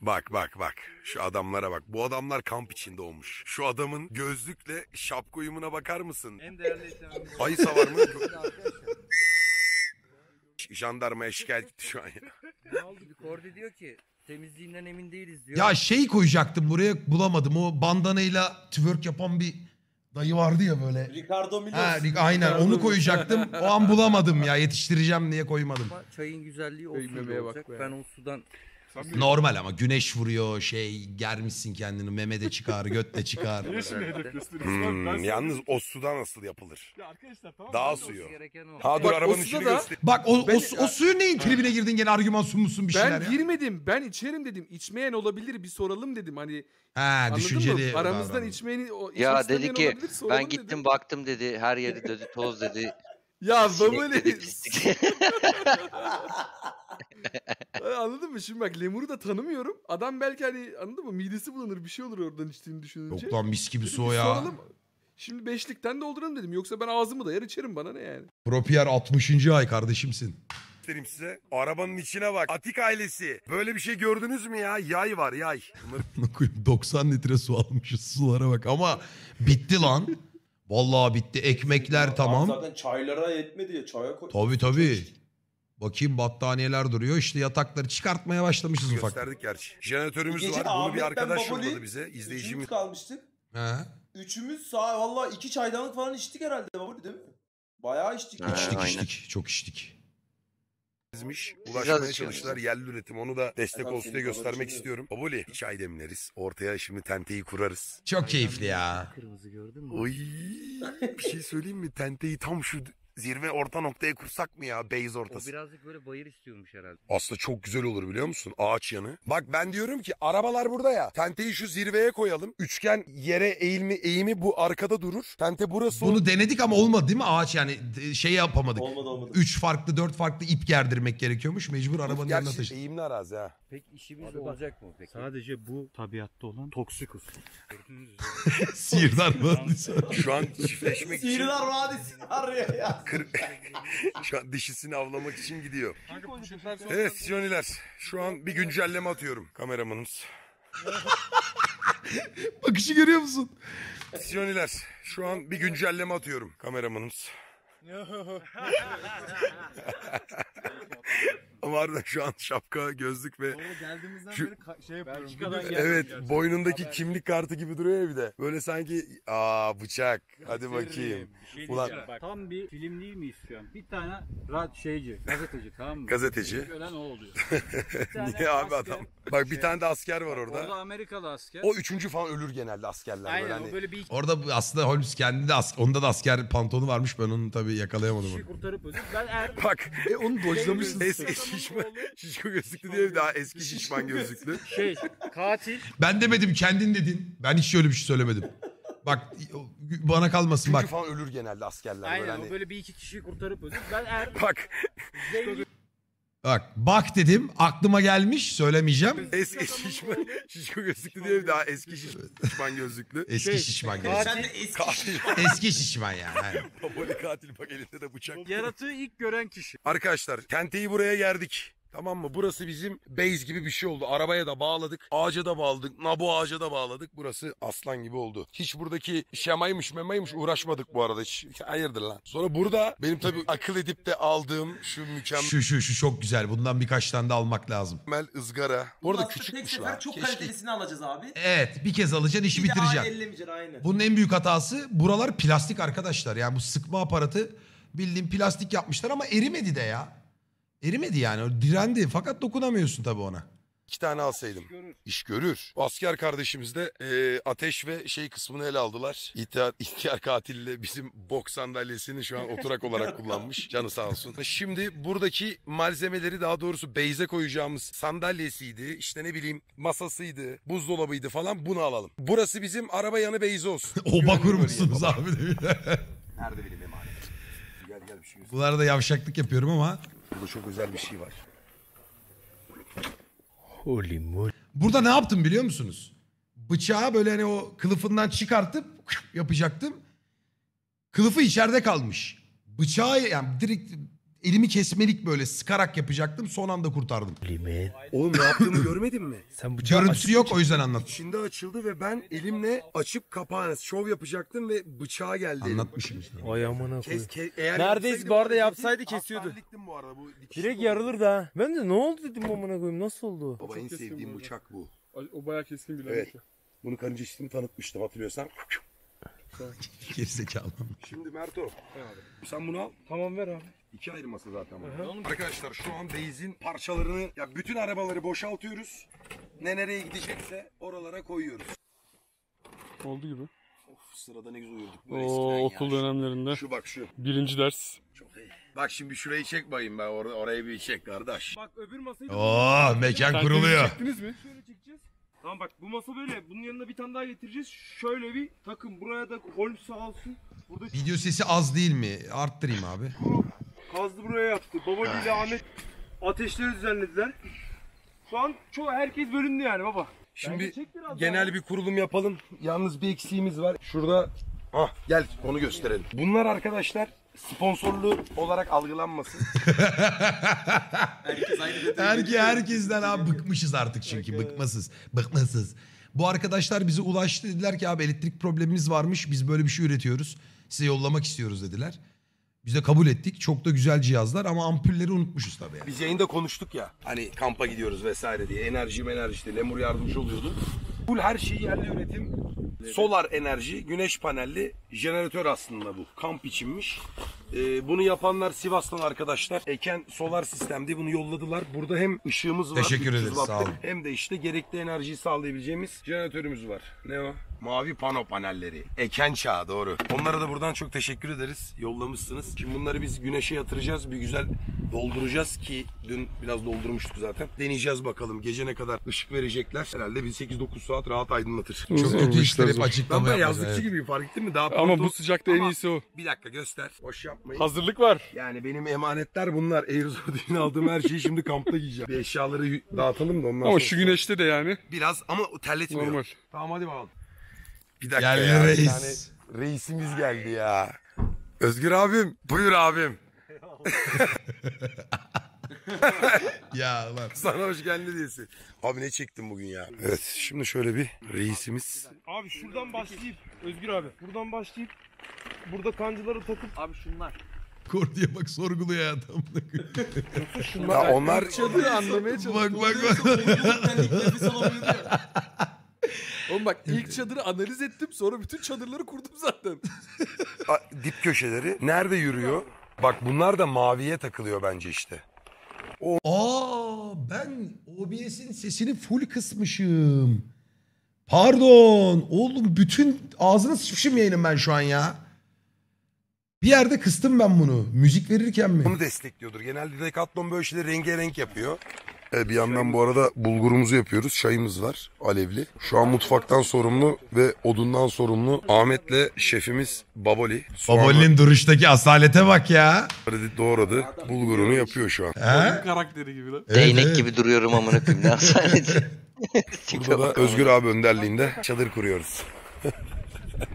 Bak bak bak. Şu adamlara bak. Bu adamlar kamp içinde olmuş. Şu adamın gözlükle şapka uyumuna bakar mısın? En değerli ayı savar mı? Jandarmaya şikayet gitti şu an ya. Ne oldu? Bir Kordi diyor ki temizliğinden emin değiliz diyor. Ya şey koyacaktım buraya bulamadım. O bandanayla twerk yapan bir dayı vardı ya böyle. Ricardo Milos. Ha, aynen Ricardo onu koyacaktım. O an bulamadım ya yetiştireceğim diye koymadım. Ama çayın güzelliği o suyla olacak. Be. Ben o sudan... Normal ama güneş vuruyor şey germişsin kendini meme de çıkar göt de çıkar. hmm, yalnız o suda nasıl yapılır? Ya arkadaşlar tamam. Dağ suyu. Ha dur arabanın içini göster. Bak o, ben, o, o, o suyu neyin tribine girdin gene argüman sunmuşsun bir ben şeyler. Ben girmedim ya. Ben içerim dedim. İçmeyen olabilir bir soralım dedim hani. Ha düşünceli. Aramızdan içmeyeni o, ya dedi ki olabilir, ben gittim dedim. Baktım dedi her yeri dedi toz dedi. Ya Baboli. Anladın mı? Şimdi bak Lemur'u da tanımıyorum. Adam belki hani anladın mı? Midesi bulanır bir şey olur oradan içtiğini düşününce. Yok lan mis gibi su ya. Soralım. Şimdi beşlikten dolduralım dedim. Yoksa ben ağzımı dayar içerim bana ne yani. Propier altmışıncı ay kardeşimsin. Derim size. Arabanın içine bak. Atik ailesi. Böyle bir şey gördünüz mü ya? Yay var yay. doksan litre su almışız sulara bak ama bitti lan. Vallahi bitti. Ekmekler ya, tamam. Zaten çaylara yetmedi ya. Çaya koy. Tabii tabii. Bakayım battaniyeler duruyor. İşte yatakları çıkartmaya başlamışız ufak. Gösterdik gerçi. Jeneratörümüz var. Bunu bir arkadaş yolladı bize. İzleyicimiz kalmıştık. He. Üçümüz sağ vallahi iki çaydanlık falan içtik herhalde Baboli değil mi? Bayağı içtik. Ha, içtik aynen. içtik. Çok içtik. Ulaşmaya çalıştılar yerli üretim. Onu da destek e, olsun diye göstermek istiyorum. Baboli çay demleriz. Ortaya şimdi tenteyi kurarız. Çok aynen keyifli ya. Kırmızı gördün mü? Oy. Bir şey söyleyeyim mi? Tenteyi tam şu... Zirve orta noktaya kursak mı ya? Base ortası. O birazcık böyle bayır istiyormuş herhalde. Aslında çok güzel olur biliyor musun? Ağaç yanı. Bak ben diyorum ki arabalar burada ya. Tenteyi şu zirveye koyalım. Üçgen yere eğimi, eğimi bu arkada durur. Tente burası. Bunu denedik ama olmadı değil mi? Ağaç yani şey yapamadık. Olmadı olmadı. Üç farklı dört farklı ip gerdirmek gerekiyormuş. Mecbur arabanın yanına taşıdık. Gerçi eğimli arazi ha. Peki işimiz olacak mı peki? Sadece bu tabiatta olan toksik usul. Sihirdar Vadisi. Şu an çiftleşmek için. Sihirdar Vadisi arıyor ya. Şu an dişisini avlamak için gidiyor. Evet Siyoniler. Şu an bir güncelleme atıyorum kameramanımız. Bakışı görüyor musun? Siyoniler. Şu an bir güncelleme atıyorum kameramanımız. Var da şu an şapka, gözlük ve şu, şey evet boynundaki haber. Kimlik kartı gibi duruyor ya bir de. Böyle sanki aa bıçak. Hadi bakayım. Şey ulan bak, tam bir film değil mi istiyorsun? Bir tane rahat şeyci, gazeteci tamam mı? Gazeteci. Ölen o oluyor. Niye abi asker, adam? Bak şey, bir tane de asker var orada. Orada Amerikalı asker. O üçüncü falan ölür genelde askerler. Aynen, böyle hani... böyle bir... Orada aslında Holmes kendi de asker, onda da asker pantolonu varmış. Ben onu tabii yakalayamadım. Kişi kurtarıp özür. Ben er... Bak e, onu dojlamışsın. Şişko, şişko gözlüklü diye daha eski şişman gözlüklü. Şey, katil. Ben demedim kendin dedin. Ben hiç öyle bir şey söylemedim. Bak bana kalmasın çünkü bak. Çünkü falan ölür genelde askerler. Aynen böyle, hani... böyle bir iki kişiyi kurtarıp öldür. Ben er... Bak. Zengin... Bak bak dedim aklıma gelmiş söylemeyeceğim. Eski şişman şişko gözlüklü diye daha eski şişman gözlüklü. Eski şişman gözlüklü. Eski şişman yani. Baboli katil bak elinde de bıçak. Yaratığı ilk gören kişi. Arkadaşlar tenteyi buraya gerdik. Tamam mı? Burası bizim base gibi bir şey oldu. Arabaya da bağladık. Ağaca da bağladık. Nabu ağaca da bağladık. Burası aslan gibi oldu. Hiç buradaki şemaymış memaymış uğraşmadık bu arada. Hiç, hayırdır lan. Sonra burada benim tabii akıl edip de aldığım şu mükemmel... Şu şu şu çok güzel. Bundan birkaç tane de almak lazım. Mükemmel ızgara. Bu arada küçükmüş lan. Çok keşke... kalitelisini alacağız abi. Evet. Bir kez alacaksın işi bitireceksin. Aynı. Bunun en büyük hatası buralar plastik arkadaşlar. Yani bu sıkma aparatı bildiğin plastik yapmışlar ama erimedi de ya. Erimedi yani. Direndi. Fakat dokunamıyorsun tabii ona. İki tane alsaydım. İş görür. İş görür. O asker kardeşimiz de e, ateş ve şey kısmını ele aldılar. İhtiyar, ihtiyar katille bizim bok sandalyesini şu an oturak olarak kullanmış. Canı sağ olsun. Şimdi buradaki malzemeleri, daha doğrusu beyze koyacağımız sandalyesiydi. İşte ne bileyim masasıydı, buzdolabıydı falan, bunu alalım. Burası bizim araba yanı beyze olsun. Oba kurmuşsunuz abi. Nerede bileyim emanet. Gel gel bir şey. Bunlarda yavşaklık yapıyorum ama... Burada çok özel bir şey var. Holy moly. Burada ne yaptım biliyor musunuz? Bıçağı böyle hani o kılıfından çıkartıp yapacaktım. Kılıfı içeride kalmış. Bıçağı yani direkt elimi kesmelik böyle sıkarak yapacaktım. Son anda kurtardım. Oğlum ne yaptığımı görmedin mi? Sen bıçağı görüntüsü yok, o yüzden anlat. İçinde açıldı ve ben elimle açıp kapağını şov yapacaktım ve bıçağa geldi. Anlatmışım işte. Ay amına koyayım. Neredeyiz bu arada, yapsaydı kesiyordu. Bu arada, bu direkt yarılır da. Ben de ne oldu dedim amına koyayım, nasıl oldu? Baba en sevdiğim bıçak bu. O bayağı keskin bile. Evet. Bunu karınca işini tanıtmıştım hatırlıyorsan. Gerizekalı. Şimdi Merto. Sen bunu al. Tamam ver abi. İki ayrı masa zaten. Arkadaşlar şu an base'in parçalarını, ya bütün arabaları boşaltıyoruz. Ne nereye gidecekse oralara koyuyoruz. Oldu gibi. Of, sırada ne güzel uyurduk. Oo, okul ya. Dönemlerinde. Şu bak şu. Birinci ders. Çok iyi. Bak şimdi şurayı çek bayım ben orada, orayı bir çek kardeş. Bak öbür masayı. Oo, mekan sen kuruluyor. Çektiniz mi? Şöyle çekeceğiz. Tamam bak bu masa böyle. Bunun yanına bir tane daha getireceğiz. Şöyle bir takım. Buraya da Holmes sağ olsun. Burada... Video sesi az değil mi? Arttırayım abi. Kazdı buraya yaptı. Baboli ile Ahmet ateşleri düzenlediler. Şu an çoğu herkes bölündü yani baba. Şimdi genel abi. Bir kurulum yapalım. Yalnız bir eksiğimiz var. Şurada ah gel onu gösterelim. Bunlar arkadaşlar sponsorlu olarak algılanmasın. Herkes aynı Herke, herkesten abi bıkmışız artık çünkü. Bıkmasız. Bıkmasız. Bu arkadaşlar bize ulaştı, dediler ki abi elektrik problemimiz varmış. Biz böyle bir şey üretiyoruz. Size yollamak istiyoruz dediler. Biz de kabul ettik. Çok da güzel cihazlar ama ampulleri unutmuşuz tabii. Yani. Biz yayında konuştuk ya. Hani kampa gidiyoruz vesaire diye. Enerji enerji işte. Lemur yardımcı oluyordu. Full her şeyi yerli üretim. Solar enerji, güneş panelli jeneratör aslında bu. Kamp içinmiş. Ee, bunu yapanlar Sivas'tan arkadaşlar. Eken solar sistemde bunu yolladılar. Burada hem ışığımız var. Teşekkür ederiz. Sağ olun. Hem de işte gerekli enerjiyi sağlayabileceğimiz jeneratörümüz var. Ne o? Mavi pano panelleri. Eken çağı, doğru. Onlara da buradan çok teşekkür ederiz. Yollamışsınız. Şimdi bunları biz güneşe yatıracağız. Bir güzel dolduracağız ki dün biraz doldurmuştuk zaten. Deneyeceğiz bakalım. Gece ne kadar ışık verecekler. Herhalde bir sekiz dokuz saat rahat aydınlatır. Çok kötü işler hep açıklama yapacağız. Ben yazlıkçı evet. Gibi fark ettin mi? Daha ama bu sıcakta en iyisi o. Bir dakika göster. Boş yapmayın. Hazırlık var. Yani benim emanetler bunlar. Erzurum'dan aldığım her şeyi şimdi kampta giyeceğim. Bir eşyaları dağıtalım da ondan ama sonra. Şu güneşte de yani. Biraz ama terletmiyor. Normal. Tamam hadi bakalım. Bir dakika geldi ya, reis. Yani reisimiz geldi ya. Özgür abim, buyur abim. Ya lan. Sana hoş geldin diyesin. Abi ne çektin bugün ya? Evet, şimdi şöyle bir reisimiz. Abi şuradan başlayıp, Özgür abi, buradan başlayıp, burada kancıları takıp, abi şunlar. Kordi'ye bak sorguluyor ya adam. Şunlar. Ya onlar çadır anlamaya çalışıyor. Bak bak bak. Oğlum bak ilk çadırı analiz ettim, sonra bütün çadırları kurdum zaten. Dip köşeleri nerede yürüyor? Bak bunlar da maviye takılıyor bence işte. O... Aa ben O B S'in sesini full kısmışım. Pardon oğlum, bütün ağzına sıçmışım yayının ben şu an ya. Bir yerde kıstım ben bunu müzik verirken mi? Bunu destekliyordur. Genelde Decathlon böyle şeyleri rengarenk yapıyor. Bir yandan bu arada bulgurumuzu yapıyoruz. Çayımız var alevli. Şu an mutfaktan sorumlu ve odundan sorumlu Ahmet'le şefimiz Baboli. Baboli'nin duruştaki asalete bak ya. Doğradı. Bulgurunu yapıyor şu an. He? Karakteri gibi lan. Değnek evet. Gibi duruyorum amına koyayım ne asaleti. Burada da Özgür abi önderliğinde çadır kuruyoruz.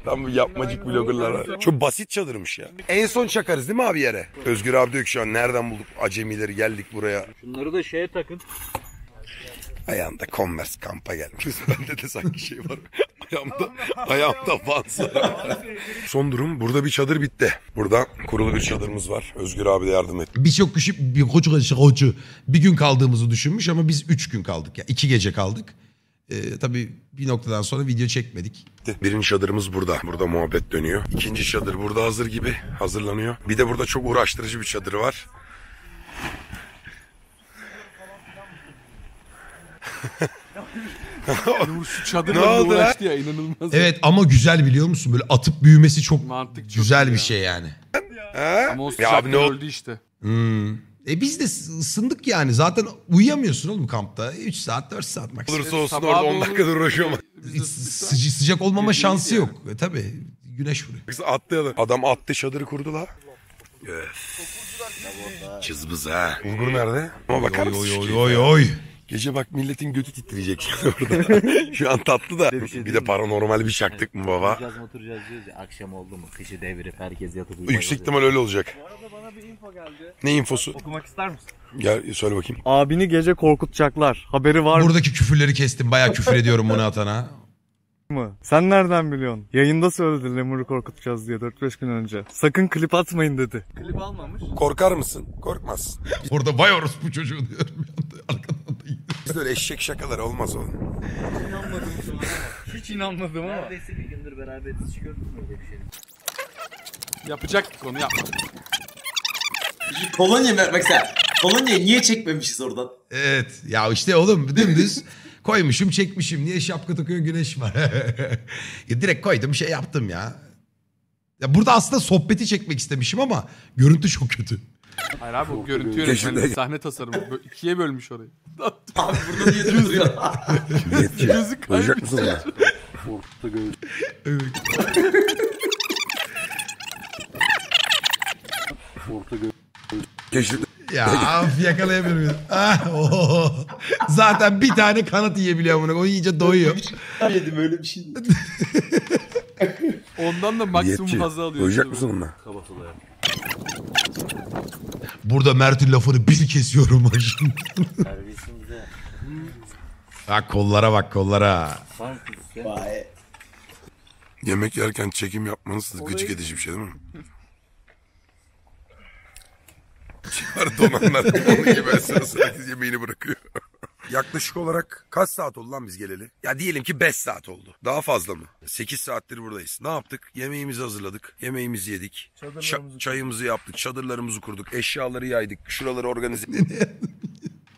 Tam yapmacık vloggerlar. Çok basit çadırmış ya. En son çakarız değil mi abi yere? Özgür abi diyor ki şu an nereden bulduk acemileri, geldik buraya. Şunları da şeye takın. Ayağımda Converse kampa gelmişiz. Bende de sanki şey var. Ayağımda, ayağımda fazla. Son durum, burada bir çadır bitti. Burada kurulu bir çadırımız var. Özgür abi de yardım etti. Birçok kişi bir koçu koçu koçu bir gün kaldığımızı düşünmüş ama biz üç gün kaldık. Ya yani iki gece kaldık. Ee, tabii bir noktadan sonra video çekmedik. Birinci çadırımız burada. Burada muhabbet dönüyor. İkinci çadır burada hazır gibi hazırlanıyor. Bir de burada çok uğraştırıcı bir çadır var. Şu çadırla uğraştı ya, inanılmaz. Evet ama güzel, biliyor musun? Böyle atıp büyümesi çok, mantık çok güzel bir ya. şey yani. Ya. Ama o sıcakta ya, öldü işte. Hmm. E biz de ısındık yani. Zaten uyuyamıyorsun oğlum kampta. üç saat dört saat maksimum. Olursa olsun orada on dakika duruşuyor. Sıca sıcak olmama Gülüyoruz şansı yani. yok. E, tabii güneş vuruyor. Atlayalım. Adam attı, çadırı kurdu la. Çızbız ha. Bulgur nerede? Ama bakar mısın? Oy oy oy oy. Gece bak milletin götü titriyecek orada. Şu an tatlı da. Bir de paranormal bir şaktık mı baba? Oturacağız oturacağız diyoruz ya, akşam oldu mu kışı devirip herkes yatıp uyuyor. Yüksek ihtimal öyle olacak. Bu arada bana bir info geldi. Ne infosu? Okumak ister misin? Gel söyle bakayım. Abini gece korkutacaklar. Haberi var mı? Buradaki küfürleri kestim. Bayağı küfür ediyorum bunu atana. Sen nereden biliyorsun? Yayında söyledi Lemur'u korkutacağız diye dört beş gün önce. Sakın klip atmayın dedi. Klip almamış. Korkar mısın? Korkmazsın. Orada vay orospu çocuğu diyorum. Biz de öyle eşek şakaları olmaz oğlum. Hiç inanmadım sana ama. Hiç inanmadım ama. Neredeyse bir gündür beraberiz. Hiç gördün mü öyle bir şey? Yapacaktık onu, yapmadık. Polonya mesela. Polonya'yı niye çekmemişiz oradan? Evet. Ya işte oğlum dümdüz koymuşum çekmişim. Niye şapka takıyor, güneş var? Ya direkt koydum şey yaptım ya. Ya burada aslında sohbeti çekmek istemişim ama görüntü çok kötü. Hayır abi, o görüntü yönetmeni sahne tasarımı ikiye bölmüş orayı. Abi burada niye duruyor? Gözü kaybetmiş. Ya af, yakalayamıyorum. Ah, oh. Zaten bir tane kanat yiyebiliyor bunu. Onu iyice doyuyor. Yedim öyle bir şey. Ondan da maksimum fazla alıyor. Doyacak mısın onunla? Kabatalaya. Burada Mert'in lafını bir kesiyorum aşkım. Servisinde. Bak kollara bak kollara. Vay. Yemek yerken çekim yapmanız Olayı... gıcık edici bir şey değil mi? Çıkar donanlar onu gibi esnasında yemeğini bırakıyor. Yaklaşık olarak kaç saat oldu lan biz geleli? Ya diyelim ki beş saat oldu. Daha fazla mı? sekiz saattir buradayız. Ne yaptık? Yemeğimizi hazırladık. Yemeğimizi yedik. Ç çayımızı yaptık. Çadırlarımızı kurduk. Eşyaları yaydık. Şuraları organize ettik.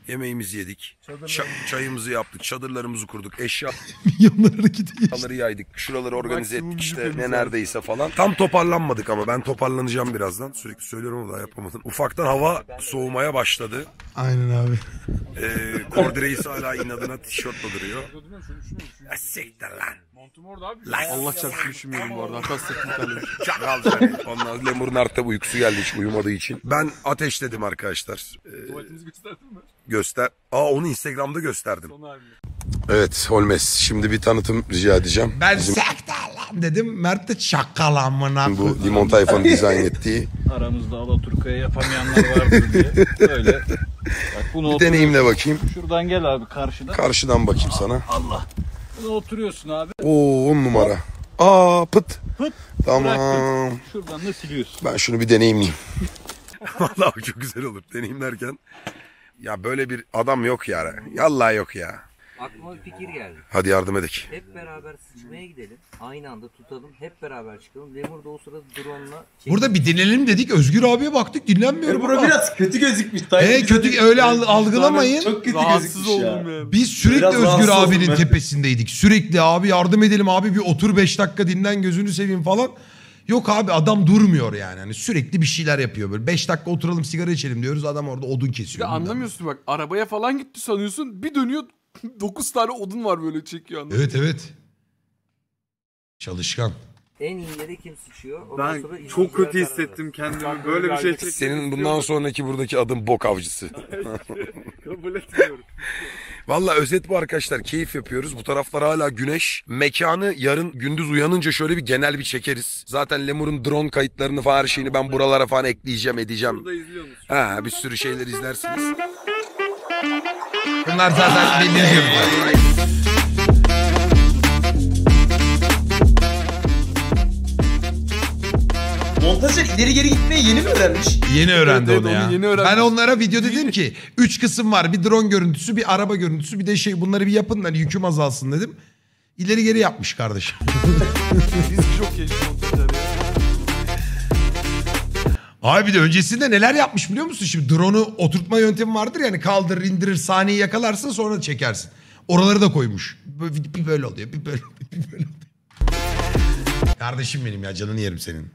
Yemeğimizi yedik. Ç çayımızı yaptık. Çadırlarımızı kurduk. Eşya... Milyonları yaydık. Şuraları organize ettik işte. Ne neredeyse falan. Tam toparlanmadık ama ben toparlanacağım birazdan. Sürekli söylüyorum ama daha yapamadım. Ufaktan hava soğumaya başladı. Aynen abi. Ee, Kordi reis hala inadına tişörtle duruyor. Ya siktir lan. Montum orada abi. Allah çarpsın düşünmüyorum bu arada. Hatta sıkıntı. Çakal seni. Ondan Lemur'un artık uykusu geldi hiç uyumadığı için. Ben ateşledim arkadaşlar. Ee, Tuvaletinizi gösterdin mi? Göster. Aa onu Instagram'da gösterdim. Evet Holmes. Şimdi bir tanıtım rica edeceğim. Ben Bizim... sektalam dedim. Mert de çakalamına. Bu limon tayfanın dizayn ettiği. Aramızda Alaturka'ya yapamayanlar vardır diye. Böyle. Bak, bunu bir deneyimle bakayım. Şuradan gel abi karşıdan. Karşıdan bakayım Aa, sana. Allah. Bunu oturuyorsun abi. Oo on numara. Aa pıt. Pıt. Tamam. Bıraktın. Şuradan da siliyorsun. Ben şunu bir deneyimleyeyim. Vallahi çok güzel olur deneyimlerken. Ya böyle bir adam yok ya. Vallahi yok ya. Aklıma bir fikir geldi. Hadi yardım edelim. Hep beraber sıçmaya gidelim. Aynı anda tutalım. Hep beraber çıkalım. Lemur da o sırada drone'la... Burada bir dinlenelim dedik. Özgür abiye baktık. Dinlenmiyor. Bura biraz kötü gözükmüş. E, kötü öyle algılamayın. Çok kötü gözükmüş ya. Ya. Biz sürekli biraz Özgür abinin ben. tepesindeydik. Sürekli abi yardım edelim abi. Bir otur beş dakika dinlen gözünü seveyim falan. Yok abi adam durmuyor yani. Hani sürekli bir şeyler yapıyor böyle. beş dakika oturalım sigara içelim diyoruz. Adam orada odun kesiyor. Ya anlamıyorsun bak. Arabaya falan gitti sanıyorsun. Bir dönüyor. dokuz tane odun var böyle çekiyor. Anladın? Evet evet. Çalışkan. En iyi yere kim sıçıyor? Ondan ben sonra çok kötü hissettim kendimi. Böyle bir şey çektim. Senin bundan sonraki buradaki adın bok avcısı. Kabul etmiyorum. Vallahi özet bu arkadaşlar, keyif yapıyoruz. Bu taraflar hala güneş. Mekanı yarın gündüz uyanınca şöyle bir genel bir çekeriz. Zaten Lemur'un drone kayıtlarını falan, her şeyini ben buralara falan ekleyeceğim, edeceğim. Ha, bir sürü şeyler izlersiniz. Bunlar zaten belli gibi. Montajcı ileri geri gitmeyi yeni mi öğrenmiş? Yeni öğrendi evet, onu ya. Onu yeni öğrenmiş. Ben onlara video dedim ki üç kısım var. Bir drone görüntüsü, bir araba görüntüsü, bir de şey, bunları bir yapın hani yüküm azalsın dedim. İleri geri yapmış kardeşim. Biz çok iyi montajlar ya. Abi bir de öncesinde neler yapmış biliyor musun? Şimdi drone'u oturtma yöntemi vardır yani, kaldırır indirir, sahneyi yakalarsın sonra çekersin. Oraları da koymuş. Bir böyle oluyor, bir böyle oluyor, bir böyle oluyor. Kardeşim benim ya, canını yerim senin.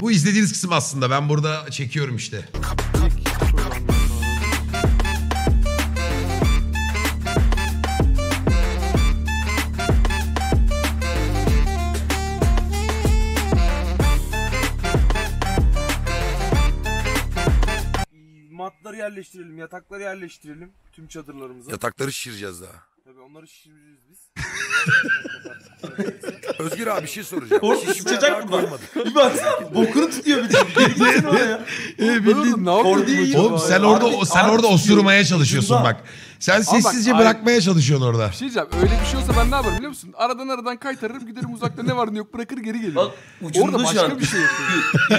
Bu izlediğiniz kısım aslında, ben burada çekiyorum işte. Yerleştirelim, yatakları yerleştirelim tüm çadırlarımıza. Yatakları şişireceğiz daha. Tabii onları şişireceğiz biz. Özgür abi bir şey soracağım. Kordi sıçacak mı bak? Bir baksana bokunu tutuyor bir de. Gelsene oraya. Eee bildin. Kordi. Oğlum sen orada abi, sen abi, orada osurmaya çalışıyorsun da. Bak. Sen sessizce bak, bırakmaya abi çalışıyorsun orada. Bir şey diyeceğim, öyle bir şey olsa ben ne yaparım biliyor musun? Aradan aradan kaytarırım, giderim uzakta ne var ne yok bırakır geri gelirim. Bak, orada başka an bir şey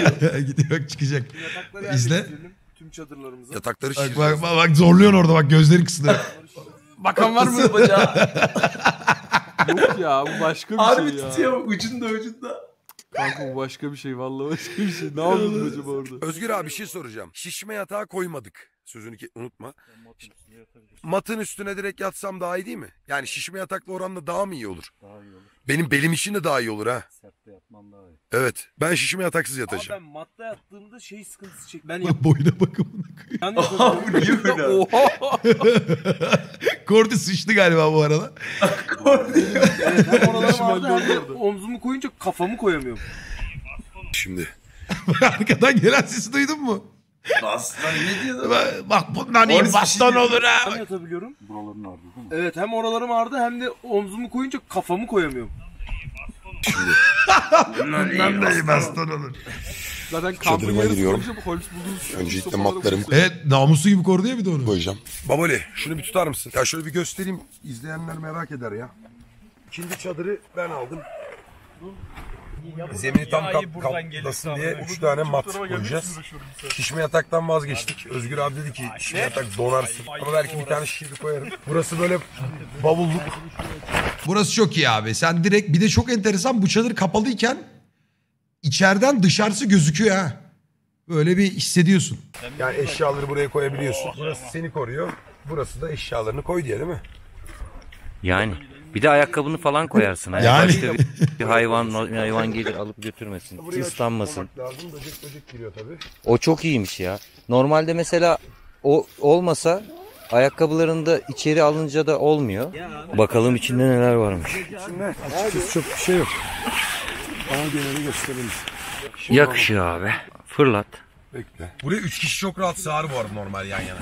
yapıyor. Gidiyor çıkacak. İzle. Çadırlarımıza. Yatakları bak, bak, bak zorluyorsun orada, bak gözlerin kısılıyor. Bakan var mı bacağı? Yok ya, bu başka bir harbi şey ya. Harbi tutuyor ucunda ucunda. Kanka bu başka bir şey, vallahi başka bir şey. Ne yaptın acaba orada? Özgür abi bir şey soracağım. Şişme yatağa koymadık. Sözünü unutma. Matın üstüne direkt yatsam daha iyi değil mi? Yani şişme yatakla oranla daha mı iyi olur? Daha iyi olur. Benim belim için de daha iyi olur ha. Sertte yatmam daha iyi. Evet. Ben şişme yataksız yatacağım. Abi ben matta yattığımda şey sıkıntısı çek. Ben yap... boyuna bakımını koyuyorum. Aha bu niye böyle? Oha. Kordi sıçtı galiba bu arada. Kordi. Evet, hem oralarım ağrıdı hem de omzumu koyunca kafamı koyamıyorum. Şimdi. Arkadan gelen sesi duydun mu? Bastan ne diyor? Bak bundan iyi bastan olur ha. Ben yatabiliyorum. Buralarım ağrıdı değil mi? Evet, hem oralarım ağrıdı hem de omzumu koyunca kafamı koyamıyorum. Bundan da iyi bastan olur. Zaten çadırıma giriyorum. Öncelikle matlarım. Evet, namuslu gibi koruyor bir de onu. Koyacağım. Baboli şunu bir tutar mısın? Ya şöyle bir göstereyim. İzleyenler merak eder ya. İkinci çadırı ben aldım. Zemini tam kaplasın diye üç tane mat koyacağız. Şişme yataktan vazgeçtik. Özgür abi dedi ki şişme yatak donarsın. Ama belki bir tane şişirdi koyarım. Burası böyle bavulluk. Burası çok iyi abi. Sen direkt bir de çok enteresan, bu çadır kapalıyken içeriden dışarısı gözüküyor ha. Böyle bir hissediyorsun. Yani eşyaları buraya koyabiliyorsun. Burası seni koruyor. Burası da eşyalarını koy diye değil mi? Yani. Bir de ayakkabını falan koyarsın. Yani. yani. İşte bir, bir hayvan hayvan gelir alıp götürmesin. Buraya ıslanmasın. Lazım. Böcek, böcek giriyor tabii. O çok iyiymiş ya. Normalde mesela o olmasa ayakkabılarında içeri alınca da olmuyor. Yani. Bakalım içinde neler varmış. İçinde açıkçası çok bir şey yok. Bana geleni gösterelim. Yakışıyor abi. Fırlat. Bekle. Buraya üç kişi çok rahat sığar bu arada normal yan yana.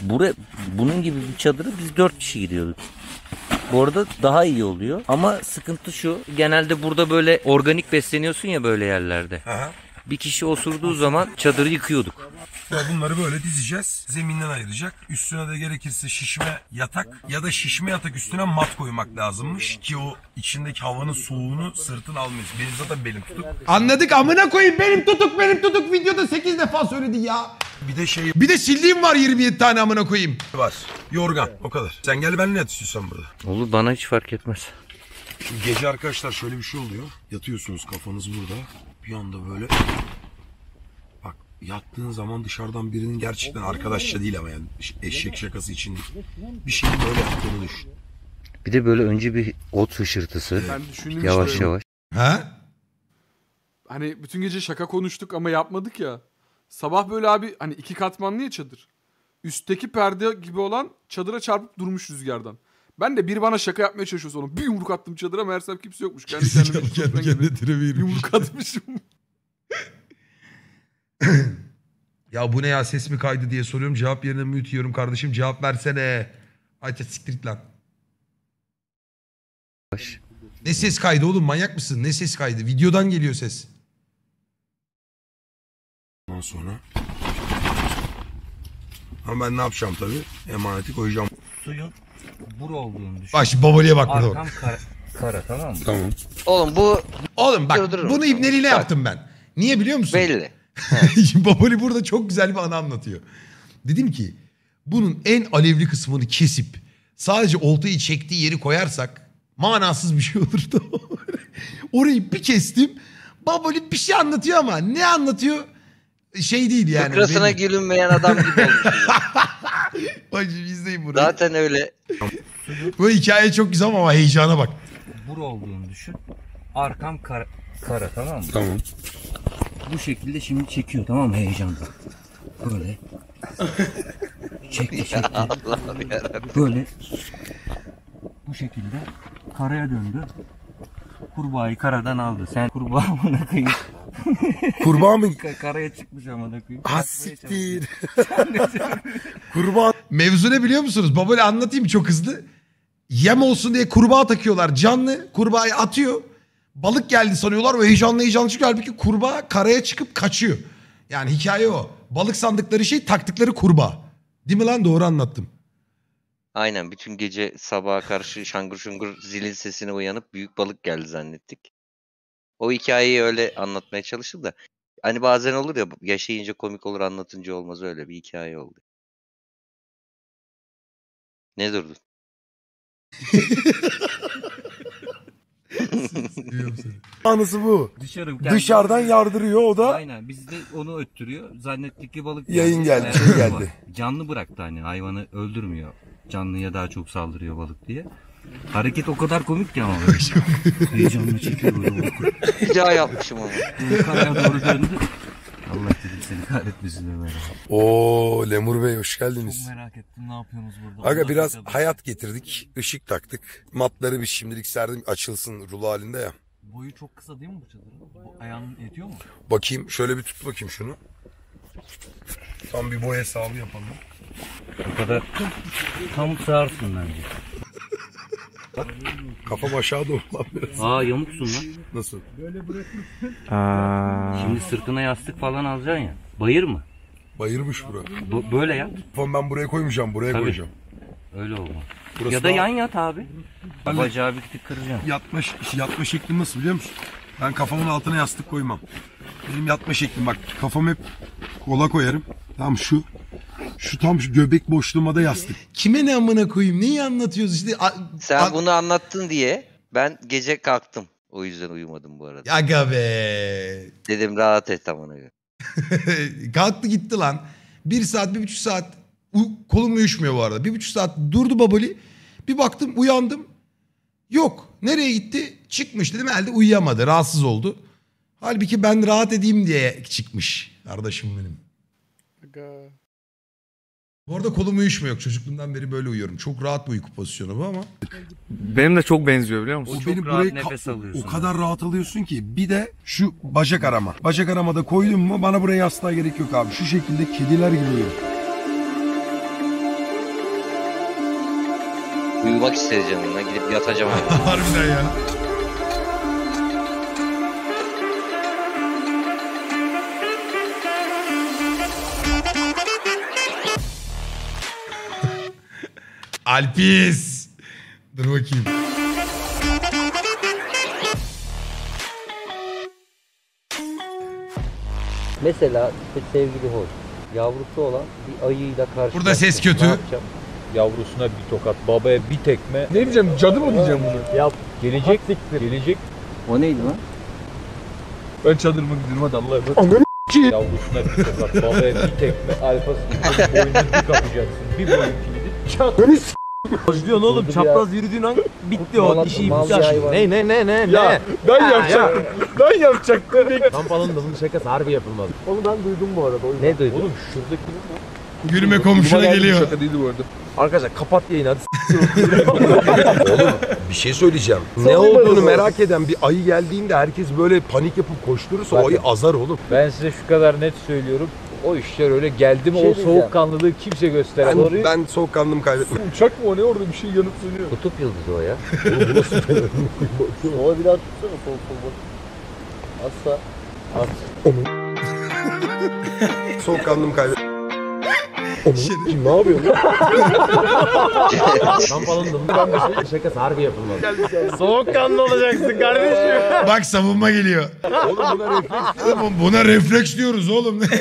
Buraya, bunun gibi bir çadırı biz dört kişi gidiyorduk. Bu arada daha iyi oluyor ama sıkıntı şu, genelde burada böyle organik besleniyorsun ya böyle yerlerde. Aha. Bir kişi osurduğu zaman çadırı yıkıyorduk. Bunları böyle dizeceğiz, zeminden ayrılacak. Üstüne de gerekirse şişme yatak ya da şişme yatak üstüne mat koymak lazımmış ki o içindeki havanın soğuğunu sırtın almayız. Benim zaten belim tutuk. Anladık amına koyayım, benim tutuk benim tutuk videoda sekiz defa söyledi ya. Bir de şey, bir de sildiğim var yirmi yedi tane amına koyayım. Var. Yorgan o kadar. Sen gel benimle yat istiyorsan burada. Olur, bana hiç fark etmez. Şimdi gece arkadaşlar şöyle bir şey oluyor. Yatıyorsunuz, kafanız burada. Bir anda böyle bak yattığın zaman dışarıdan birinin, gerçekten arkadaşça değil ama yani eşek şakası için bir şey böyle yaptığını düşün. Bir de böyle önce bir ot hışırtısı. Ben yavaş yavaş. Ha? hani bütün gece şaka konuştuk ama yapmadık ya. Sabah böyle abi hani iki katmanlı ya çadır. Üstteki perde gibi olan çadıra çarpıp durmuş rüzgardan. Ben de bir bana şaka yapmaya çalışıyorsa onu bir yumruk attım çadıra, meğersem kimse yokmuş. Kendi kendime kendi kendime yumruk atmışım. Ya bu ne ya, ses mi kaydı diye soruyorum. Cevap yerine mute yiyorum kardeşim, cevap versene. Ayça siktir lan. Ne ses kaydı oğlum, manyak mısın? Ne ses kaydı? Videodan geliyor ses. Ondan sonra... Ama ben ne yapacağım tabii? Emaneti koyacağım. Suyun bur olduğunu düşün. Bak şimdi Baboli'ye bak burada. Arkam kara, kara, tamam mı? Tamam. Oğlum bu... Oğlum bak bunu oğlum. İbneliğine bak. Yaptım ben. Niye biliyor musun? Belli. Baboli burada çok güzel bir anı anlatıyor. Dedim ki bunun en alevli kısmını kesip sadece oltayı çektiği yeri koyarsak manasız bir şey olurdu. Orayı bir kestim. Baboli bir şey anlatıyor ama ne anlatıyor? Şey değil yani. Fıkrasına benim... gülünmeyen adam gibi olmuş. Bak şimdi izleyin burayı. Zaten öyle. Bu hikaye çok güzel ama heyecana bak. Bur olduğunu düşün. Arkam kara, kara tamam mı? Tamam. Bu şekilde şimdi çekiyor tamam mı heyecanla? Böyle. Çekti çekti. Böyle. Bu şekilde karaya döndü. Kurbağayı karadan aldı. Sen kurbağa bana kıyın. Kurbağa mı? Karaya çıkmış ama da kıyım. Asiktir. Kurbağa. Mevzu ne biliyor musunuz? Baboli anlatayım çok hızlı. Yem olsun diye kurbağa takıyorlar. Canlı kurbağayı atıyor. Balık geldi sanıyorlar ve heyecanlı heyecanlı çıkıyor. Halbuki kurbağa karaya çıkıp kaçıyor. Yani hikaye o. Balık sandıkları şey taktıkları kurbağa. Değil mi lan, doğru anlattım. Aynen, bütün gece sabaha karşı şangır şungur zilin sesine uyanıp büyük balık geldi zannettik. O hikayeyi öyle anlatmaya çalıştım da. Hani bazen olur ya, yaşayınca komik olur anlatınca olmaz, öyle bir hikaye oldu. Ne durdun? Anısı bu. Dışarı, dışarıdan yardırıyor o da. Aynen, biz de onu öttürüyor. Zannettik ki balık yayın geldi. Şey geldi. Canlı bıraktı hani, hayvanı öldürmüyor. Canlıya daha çok saldırıyor balık diye. Hareket o kadar komik ki ama. Heyecanla çekiyor böyle. Rica yapmışım ama. Karaya doğru döndü. Allah dedim seni kahretmesin Ömer. Oo Lemur Bey hoş geldiniz. Çok merak ettim, ne yapıyorsunuz burada? Aga biraz hayat getirdik. Işık taktık. Matları bir şimdilik serdim. Açılsın rulo halinde ya. Boyu çok kısa değil mi bu çadırın? Ayağının yetiyor mu? Bakayım şöyle bir tut bakayım şunu. Tam bir boy hesabı yapalım. O kadar tam sığarsın bence. Bak kafam aşağı doğru lan biraz. Aa yamuksun lan. Nasıl? Böyle bırakırsın. Aa. Şimdi sırtına yastık falan alacaksın ya. Bayır mı? Bayırmış bura. B böyle yap. Ben buraya koymayacağım, buraya tabii koyacağım. Öyle olma. Burası ya da yan yat abi. Bacağı bir tık kıracaksın. Yatma, yatma şeklim nasıl biliyor musun? Ben kafamın altına yastık koymam. Benim yatma şeklim bak, kafamı hep kola koyarım. Tam şu, şu tam şu göbek boşluğuma da yastık. Kime ne amına koyayım? Neyi anlatıyoruz işte? A sen A bunu anlattın diye ben gece kalktım. O yüzden uyumadım bu arada. Aga be. Dedim rahat et amına koyayım. Kalktı gitti lan. Bir saat, bir buçuk saat kolum uyuşmuyor bu arada. Bir buçuk saat durdu Baboli. Bir baktım uyandım. Yok. Nereye gitti? Çıkmış dedim. Elde uyuyamadı. Rahatsız oldu. Halbuki ben rahat edeyim diye çıkmış. Kardeşim benim. Aga. Bu arada kolum uyuşmuyor. Çocukluğumdan beri böyle uyuyorum. Çok rahat bir uyku pozisyonu bu ama. Benim de çok benziyor biliyor musun? O çok rahat nefes alıyorsun. O kadar yani rahat alıyorsun ki. Bir de şu bacak arama. Bacak aramada koydum mu bana buraya yastığa gerek yok abi. Şu şekilde kediler gibi uyuyorum. Uyumak isteyeceğim ondan, gidip yatacağım. Harbiden ya. Alpis. Dur bakayım. Mesela sevgili Holmes, yavrusu olan bir ayıyla karşı. Burada ses kötü. Yavrusuna bir tokat, babaya bir tekme. Ne diyeceğim, cadı mı diyeceğim bunu? Yap. Gelecek, gelecek. O neydi lan? Ben çadırıma gidiyorum hadi Allah'a emanet. Ananı s**eyim. Yavrusuna bir tokat, babaya bir tekme. Alfasını boynunu bir kapacaksın. Bir boyun kilidi çat. Beni s**eyim Başlıyorsun oğlum, çapraz yürüdüğün an bitti o işi. Ne ne ne ne ne? Ben yapacaktım. Ben yapacaktım. Kampanın da bunun şakası harbi yapılmaz. Oğlum ben duydum bu arada. Ne duydun? Oğlum şuradaki yürüme komşuna geliyor. Şaka değildi bu arada. Arkadaşlar kapat yayını hadi. Oğlum bir şey söyleyeceğim. Ne olduğunu merak eden bir ayı geldiğinde herkes böyle panik yapıp koşturursa o ayı azar oğlum. Ben size şu kadar net söylüyorum. O işler öyle geldi mi şey o soğukkanlılığı kimse gösteremez. Ben, Orayı... ben soğukkanlılığımı kaybettim. Uçak mı o ne orada bir şey yanıp sönüyor. Kutup yıldızı o ya. Oğlum biraz tutsana soğuk soğuk. Asla. As. Soğukkanlılığımı kaybettim. Oğlum ne yapıyorsun? Lampalandım. Ben bir şey şakası harbi yapılmaz. Soğukkanlı olacaksın kardeşim. Bak savunma geliyor. Oğlum buna refleks. Oğlum buna refleks diyoruz oğlum. Köfte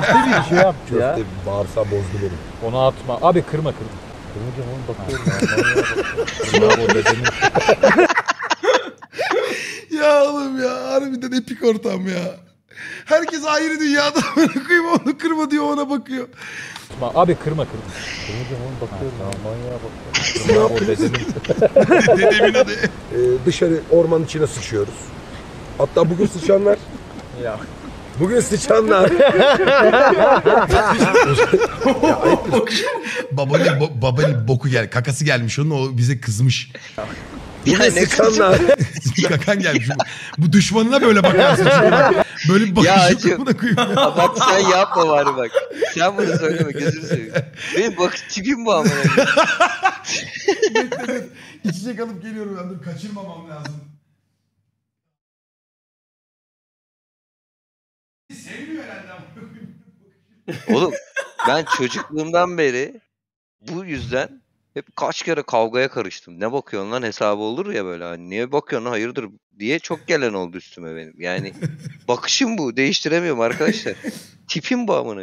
bir şey yap ya. Köfte bağırsağı bozdu benim. Onu atma. Abi kırma kırma. Kırmayacağım oğlum bakıyorum. Ya oğlum ya harbiden epik ortam ya. Herkes ayrı dünyada bırakayım onu kırma diyor ona bakıyor. Abi kırma kırma. Kırmayacağım oğlum bakıyorum ha, manyağa bakıyorum. Dedemin, dedemin adı. Ee, dışarı ormanın içine sıçıyoruz. Hatta bugün sıçanlar. Ya. Bugün sıçanlar. Baboli, bo, baboli boku gel. Kakası gelmiş onun o bize kızmış. Ya ne sıçanlar. Kakan gelmiş. Bu, bu düşmanına böyle bakarsın. Böyle bir bakış yok buna koyuyorum. Bak sen yapma bari bak. Sen bunu söyleme gözünü seveyim. Benim bakış tipim bu ama. Bekle İçecek alıp geliyorum ben. Dur kaçırmamam lazım. Sevmiyor herhalde ama. Oğlum ben çocukluğumdan beri bu yüzden hep kaç kere kavgaya karıştım. Ne bakıyorsun lan hesabı olur ya böyle. Hani niye bakıyorsun hayırdır diye çok gelen oldu üstüme benim. Yani bakışım bu. Değiştiremiyorum arkadaşlar. Tipim bu amına.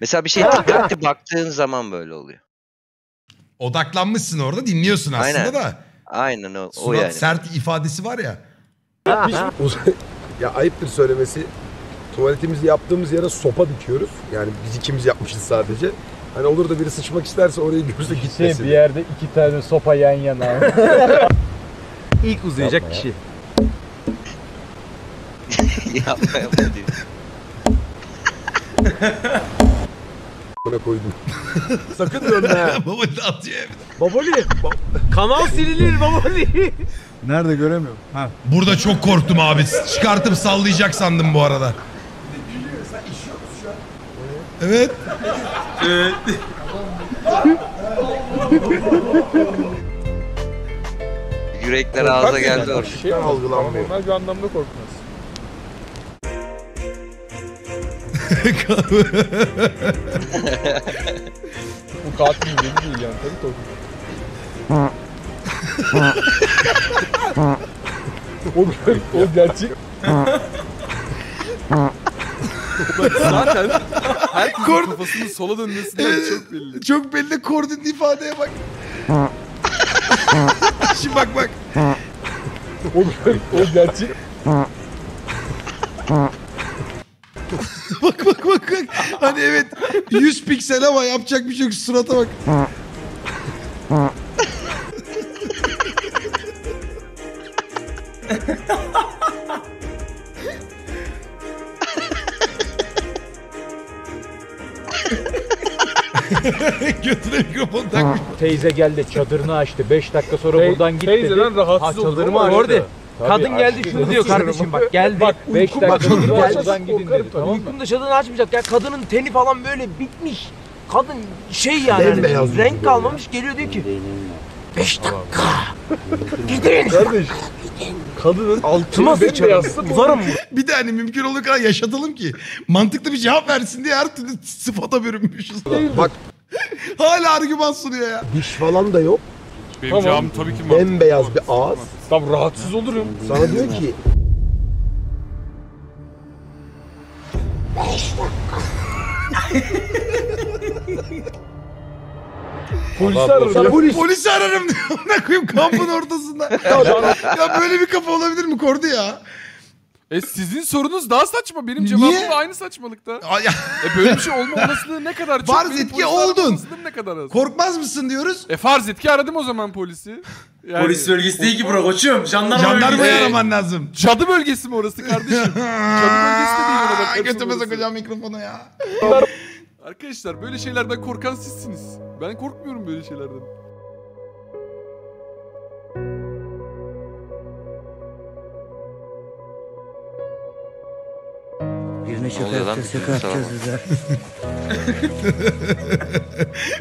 Mesela bir şey dikkatli baktığın zaman böyle oluyor. Odaklanmışsın orada dinliyorsun aslında aynen. Da. Aynen o, o yani. Sert ifadesi var ya. Ya ayıptır söylemesi. Tuvaletimizi yaptığımız yere sopa dikiyoruz. Yani biz ikimiz yapmışız sadece. Hani olur da biri sıçmak isterse orayı görürse gitmesin. Şey, bir yerde iki tane sopa yan yana. İlk uzayacak yapma kişi. Yapma yapma diyor. Ona koydum. Sakın dönme ha. Baboli atıyor evde. Baboli. Kanal silinir Baboli. Nerede göremiyorum. Ha. Burada çok korktum abi. Çıkartıp sallayacak sandım bu arada. Sen işiyor musun şu an? Evet. Evet. Yürekler ağza geldi. Şey algılanmıyor. Onlar bir anlamda korkmaz. Bu katil değil değil yani. Tabii korkmaz. O, o gerçek. Zaten herkesin Kordi... kafasının sola dönmesinden evet, çok belli. Çok belli. Kordi'nin ifadeye bak. Şimdi bak bak. O, o gerçi. Bak bak bak bak. Hani evet yüz piksel ama yapacak bir şey yok. Surata bak. Götüne mikrofon takmış. Teyze geldi çadırını açtı. beş dakika sonra Te buradan gitti. Teyzeden rahatsız oldu. Çadırımı açtı. Orada. Tabii, kadın geldi şunu diyor kardeşim bak geldi. Bak beş dakika sonra buradan gidin dedi. Tamam mı? Çadırını açmayacak ya. Kadının teni falan böyle bitmiş. Kadın şey yani renk böyle kalmamış geliyor diyor ki. beş dakika. Gidin. Kardeş. Kadının altıma sıçarım, uzarım. Bir de hani mümkün olduğu kadar yaşatalım ki mantıklı bir cevap versin diye her türlü sıfata bürünmüşüz. Bak hala argüman sunuyor ya. Diş falan da yok. Benim tamam cevabım tabii ki mantıklı. Bembeyaz bir ağız. Tam rahatsız olurum. Sana diyor ki... Beş dakika. Polisi ararım. Polis. Polisi ararım diyor. Kampın ortasında. Ya böyle bir kafa olabilir mi Kordi ya? E sizin sorunuz daha saçma. Benim cevabım da aynı saçmalıkta. E böyle bir şey olma olasılığı ne kadar çok. Farz etki oldun. Ne kadar az. Korkmaz mısın diyoruz. E farz etki aradım o zaman polisi. Yani, polis bölgesi değil ki bro koçum. Jandarmayı araman lazım. Cadı bölgesi mi orası kardeşim? Cadı bölgesi de değil orada. Götüme sokacağım mikrofonu ya. Arkadaşlar böyle şeylerden korkan sizsiniz. Ben korkmuyorum böyle şeylerden. Birine şaka yapacağız, şaka yapacağız bizler.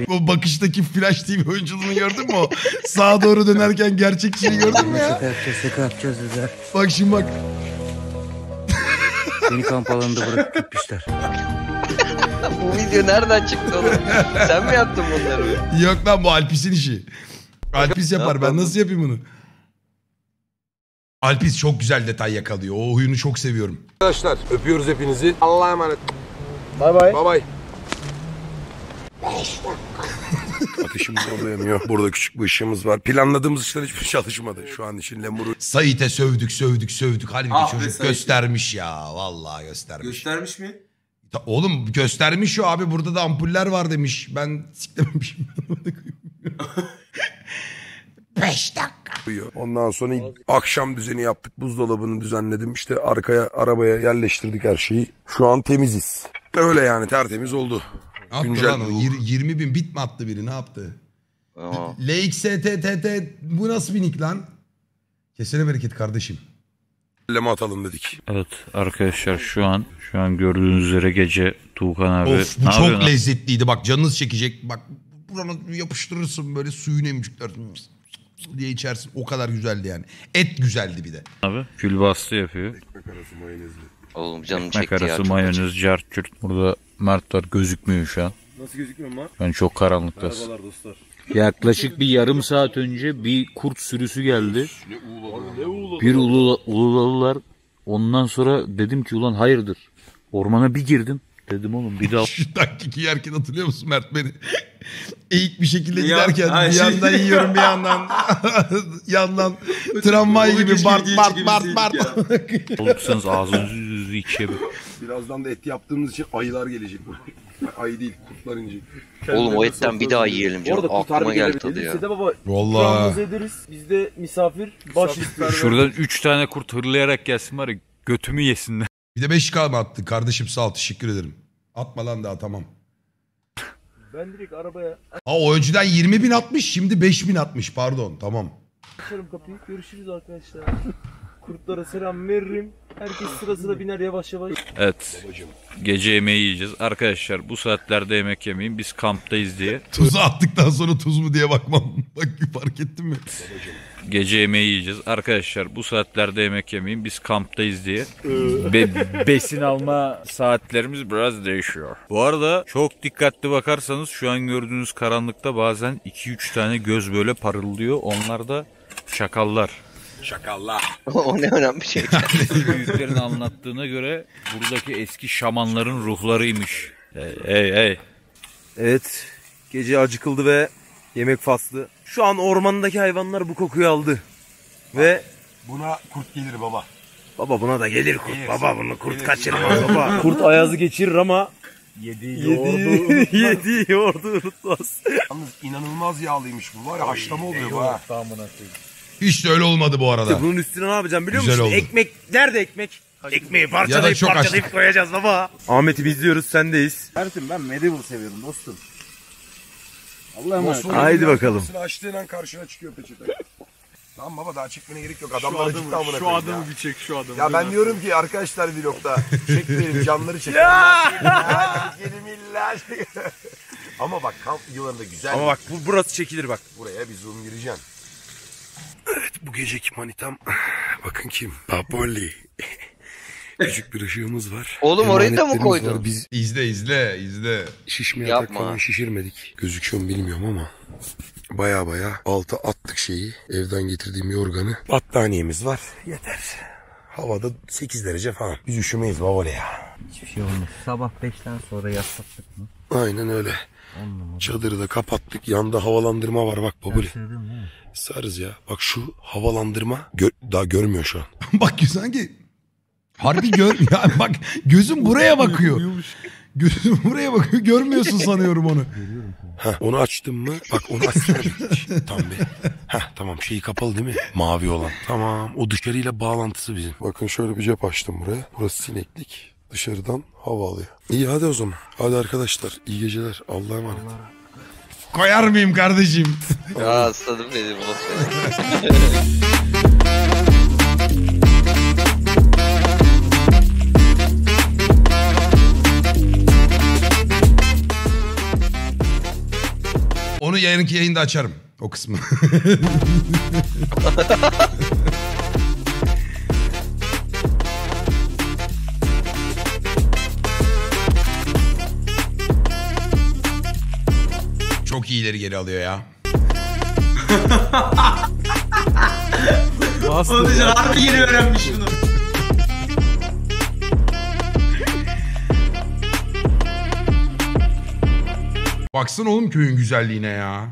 O bakıştaki Flash T V oyunculuğunu gördün mü o? Sağa doğru dönerken gerçekçiliği gördün mü ya? Şaka yapacağız, şaka yapacağız bizler. Bak şimdi bak. Seni kamp alanında bırakıp gitmişler. Bu video nereden çıktı oğlum? Sen mi yaptın bunları? Yok lan bu Alpis'in işi. Alpis yapar, ben nasıl yapayım bunu? Alpis çok güzel detay yakalıyor. O oyunu çok seviyorum. Arkadaşlar öpüyoruz hepinizi. Allah'a emanet. Bay bay. Bay bay. Ateşimiz olmayamıyor. Burada küçük bir ışığımız var. Planladığımız işler hiçbir çalışmadı. Şu an için Lemur'u... Sait'e sövdük sövdük sövdük. Halbuki ah çocuk Said göstermiş ya. Vallahi göstermiş. Göstermiş mi? Oğlum göstermiş o abi. Burada da ampuller var demiş. Ben siklememişim. Beş dakika. Ondan sonra akşam düzeni yaptık. Buzdolabını düzenledim. İşte arkaya arabaya yerleştirdik her şeyi. Şu an temiziz. Öyle yani tertemiz oldu. Güncel lan o. yirmi bin bit mi attı biri? Ne yaptı? L X T T T bu nasıl binik lan? Kesene bereket kardeşim. Lema atalım dedik. Evet arkadaşlar şu an şu an gördüğünüz üzere gece Tuğkan abi. Of bu çok lezzetliydi. Bak canınız çekecek. Bak buranı yapıştırırsın böyle suyunu emciklersin diye içersin. O kadar güzeldi yani. Et güzeldi bir de. Abi külbastı yapıyor. Ekmek arası mayonezli. Oğlum canım Ekmek çekti arası ya, mayonez, cart cürt. Burada Mertler gözükmüyor şu an. Nasıl gözükmüyor Mert? Ben çok karanlıktasın. Merhabalar dostlar. Yaklaşık bir yarım saat önce bir kurt sürüsü geldi. Bir ulu, ululalılar. Ondan sonra dedim ki ulan hayırdır. Ormana bir girdim. Dedim oğlum bir daha. Şu dakikayı yerken hatırlıyor musun Mert beni? Eğik bir şekilde ya, giderken ha, bir şey... yandan yiyorum bir yandan yandan tramvay gibi bart bart bart bart. Olursanız ağzınızı içe. Birazdan da et yaptığımız için ayılar gelecek. Ayı değil kurtlar inecek. Oğlum o etten bir daha yiyelim canım. Aklıma geldi tadı ya. Valla. Bizde misafir baş ister. Şuradan üç tane kurt hırlayarak gelsin var ya götümü yesinler. Bir de beş K mı attı kardeşim sağ ol teşekkür ederim. Atma lan daha tamam. Ben direkt arabaya... Ha o önceden yirmi bin atmış şimdi beş bin atmış pardon tamam. Açarım kapıyı görüşürüz arkadaşlar. Kurtlara selam veririm. Herkes sırasına biner yavaş yavaş. Evet gece yemeği yiyeceğiz. Arkadaşlar bu saatlerde yemek yemeyin biz kamptayız diye. Tuzu attıktan sonra tuz mu diye bakmam. Bak fark ettin mi? Gece yemeği yiyeceğiz. Arkadaşlar bu saatlerde yemek yemeyin biz kamptayız diye. Be besin alma saatlerimiz biraz değişiyor. Bu arada çok dikkatli bakarsanız şu an gördüğünüz karanlıkta bazen iki üç tane göz böyle parıldıyor. Onlar da çakallar. Şakallah. O ne önemli bir şey. Büyüklerin anlattığına göre buradaki eski şamanların ruhlarıymış. Hey hey hey. Evet. Gece acıkıldı ve yemek faslı. Şu an ormandaki hayvanlar bu kokuyu aldı. Bak, ve buna kurt gelir baba. Baba buna da gelir kurt. Gelir. Baba bunu kurt kaçırmaz baba. Kurt ayazı geçirir ama yediği yoğurdu. Yediği yoğurdu unutmaz. Yalnız inanılmaz yağlıymış bu var ya haşlama oluyor bu ha. Hiç de öyle olmadı bu arada. Bunun üstüne ne yapacağım biliyor musun? Ekmek. Nerede ekmek? Ekmeği parçalayıp parçalayıp koyacağız baba. Ahmet'i biz diyoruz sendeyiz. Mert'im ben medieval seviyorum dostum. Allah'a emanet. Haydi bakalım. Açtığın an karşına çıkıyor peçete. Tamam baba daha çekmene gerek yok. Adam şu adamı, şu adamı bir çek şu adamı. Ya ben diyorum ki arkadaşlar vlogda çekmeyelim canları çekelim. Ama bak kamp yıllarında güzel. Ama bak bu, burası çekilir bak. Buraya bir zoom gireceğim. Evet bu geceki manitam bakın kim? Baboli. Küçük bir ışığımız var. Oğlum orayı da mı koydun? Biz... İzle izle izle. Şişme yatak falan şişirmedik. Gözüküyor mu bilmiyorum ama baya baya alta attık şeyi. Evden getirdiğim yorganı. Battaniyemiz var. Yeter. Havada sekiz derece falan. Biz üşümeyiz Baboli ya. Hiçbir şey olmaz. Sabah beşten sonra yaslattık mı? Aynen öyle. Çadırı da kapattık. Yanda havalandırma var bak Baboli. Sarız ya. Bak şu havalandırma gö daha görmüyor şu an. Bak sanki Harbi gör... Ya bak gözüm buraya bakıyor. Gözüm buraya bakıyor. Görmüyorsun sanıyorum onu. Heh, onu açtım mı? Bak onu açtım. Tam bir. Heh, tamam şeyi kapalı değil mi? Mavi olan. Tamam o dışarıyla bağlantısı bizim. Bakın şöyle bir cep açtım buraya. Burası sineklik. Dışarıdan hava alıyor. İyi hadi o zaman. Hadi arkadaşlar iyi geceler. Allah'a emanet. Allah. Koyar mıyım kardeşim? Ya asladım dedim. Onu yarınki yayında açarım. O kısmı. Çok iyileri geri alıyor ya. Sadece harbi yeni öğrenmiş bunu. Baksana oğlum köyün güzelliğine ya.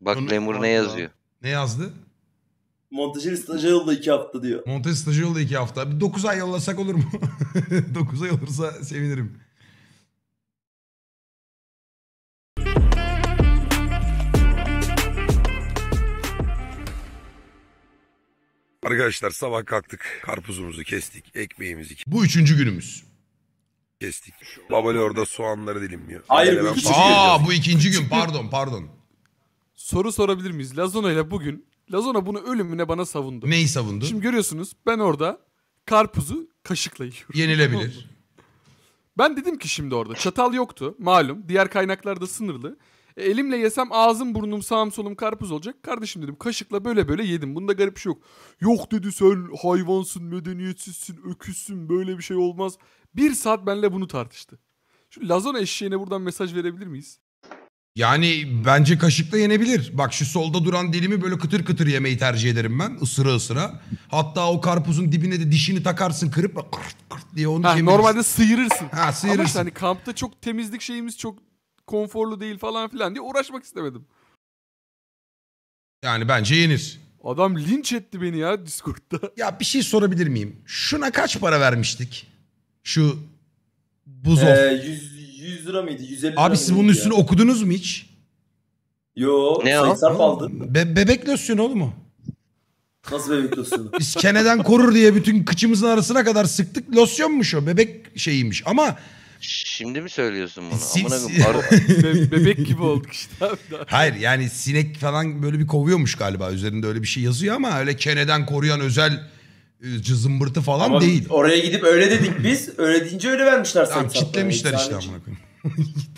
Bak Onu... Lemur ne yazıyor? Ne yazdı? Montajın stajı yolda iki hafta diyor. Montajın stajı yolda iki hafta. dokuz ay yollasak olur mu? dokuz ay olursa sevinirim. Arkadaşlar sabah kalktık. Karpuzumuzu kestik. Ekmeğimizi kestik. Bu üçüncü günümüz. Kestik. Baboli orada soğanları dilimliyor. Hayır bu ikinci gün. Aa bu ikinci gün pardon pardon. Soru sorabilir miyiz? Lazona ile bugün. Lazona bunu ölümüne bana savundu. Neyi savundu? Şimdi görüyorsunuz ben orada karpuzu kaşıkla yiyorum. Yenilebilir. Ben dedim ki şimdi orada çatal yoktu malum. Diğer kaynaklarda sınırlı. Elimle yesem ağzım burnum sağım solum karpuz olacak. Kardeşim dedim kaşıkla böyle böyle yedim. Bunda garip bir şey yok. Yok dedi sen hayvansın, medeniyetsizsin, öküzsün böyle bir şey olmaz. Bir saat benimle bunu tartıştı. Şu Lazona eşeğine buradan mesaj verebilir miyiz? Yani bence kaşıkla yenebilir. Bak şu solda duran dilimi böyle kıtır kıtır yemeyi tercih ederim ben. Isıra ısıra. Hatta o karpuzun dibine de dişini takarsın kırıp kırt kırt diye onu ha, normalde sıyırırsın. Ha, sıyırırsın. Ama işte hani kampta çok temizlik şeyimiz çok... konforlu değil falan filan diye uğraşmak istemedim. Yani bence yenir. Adam linç etti beni ya Discord'da. Ya bir şey sorabilir miyim? Şuna kaç para vermiştik? Şu buz ee, of. yüz, yüz lira mıydı? yüz elli lira. Abi siz bunun üstünü ya okudunuz mu hiç? Yo. Ne sarf aldın? Be bebek losyonu oğlum o. Nasıl bebek losyonu? Biz keneden korur diye bütün kıçımızın arasına kadar sıktık. Losyonmuş o. Bebek şeyiymiş ama... Şimdi mi söylüyorsun bunu? Sin Amına Be bebek gibi olduk işte abi. Hayır yani sinek falan böyle bir kovuyormuş galiba. Üzerinde öyle bir şey yazıyor ama öyle keneden koruyan özel cızımbırtı falan ama değil. Oraya gidip öyle dedik biz. Öyle deyince öyle vermişler. Tamam, kitlemişler yani işte amına koyayım.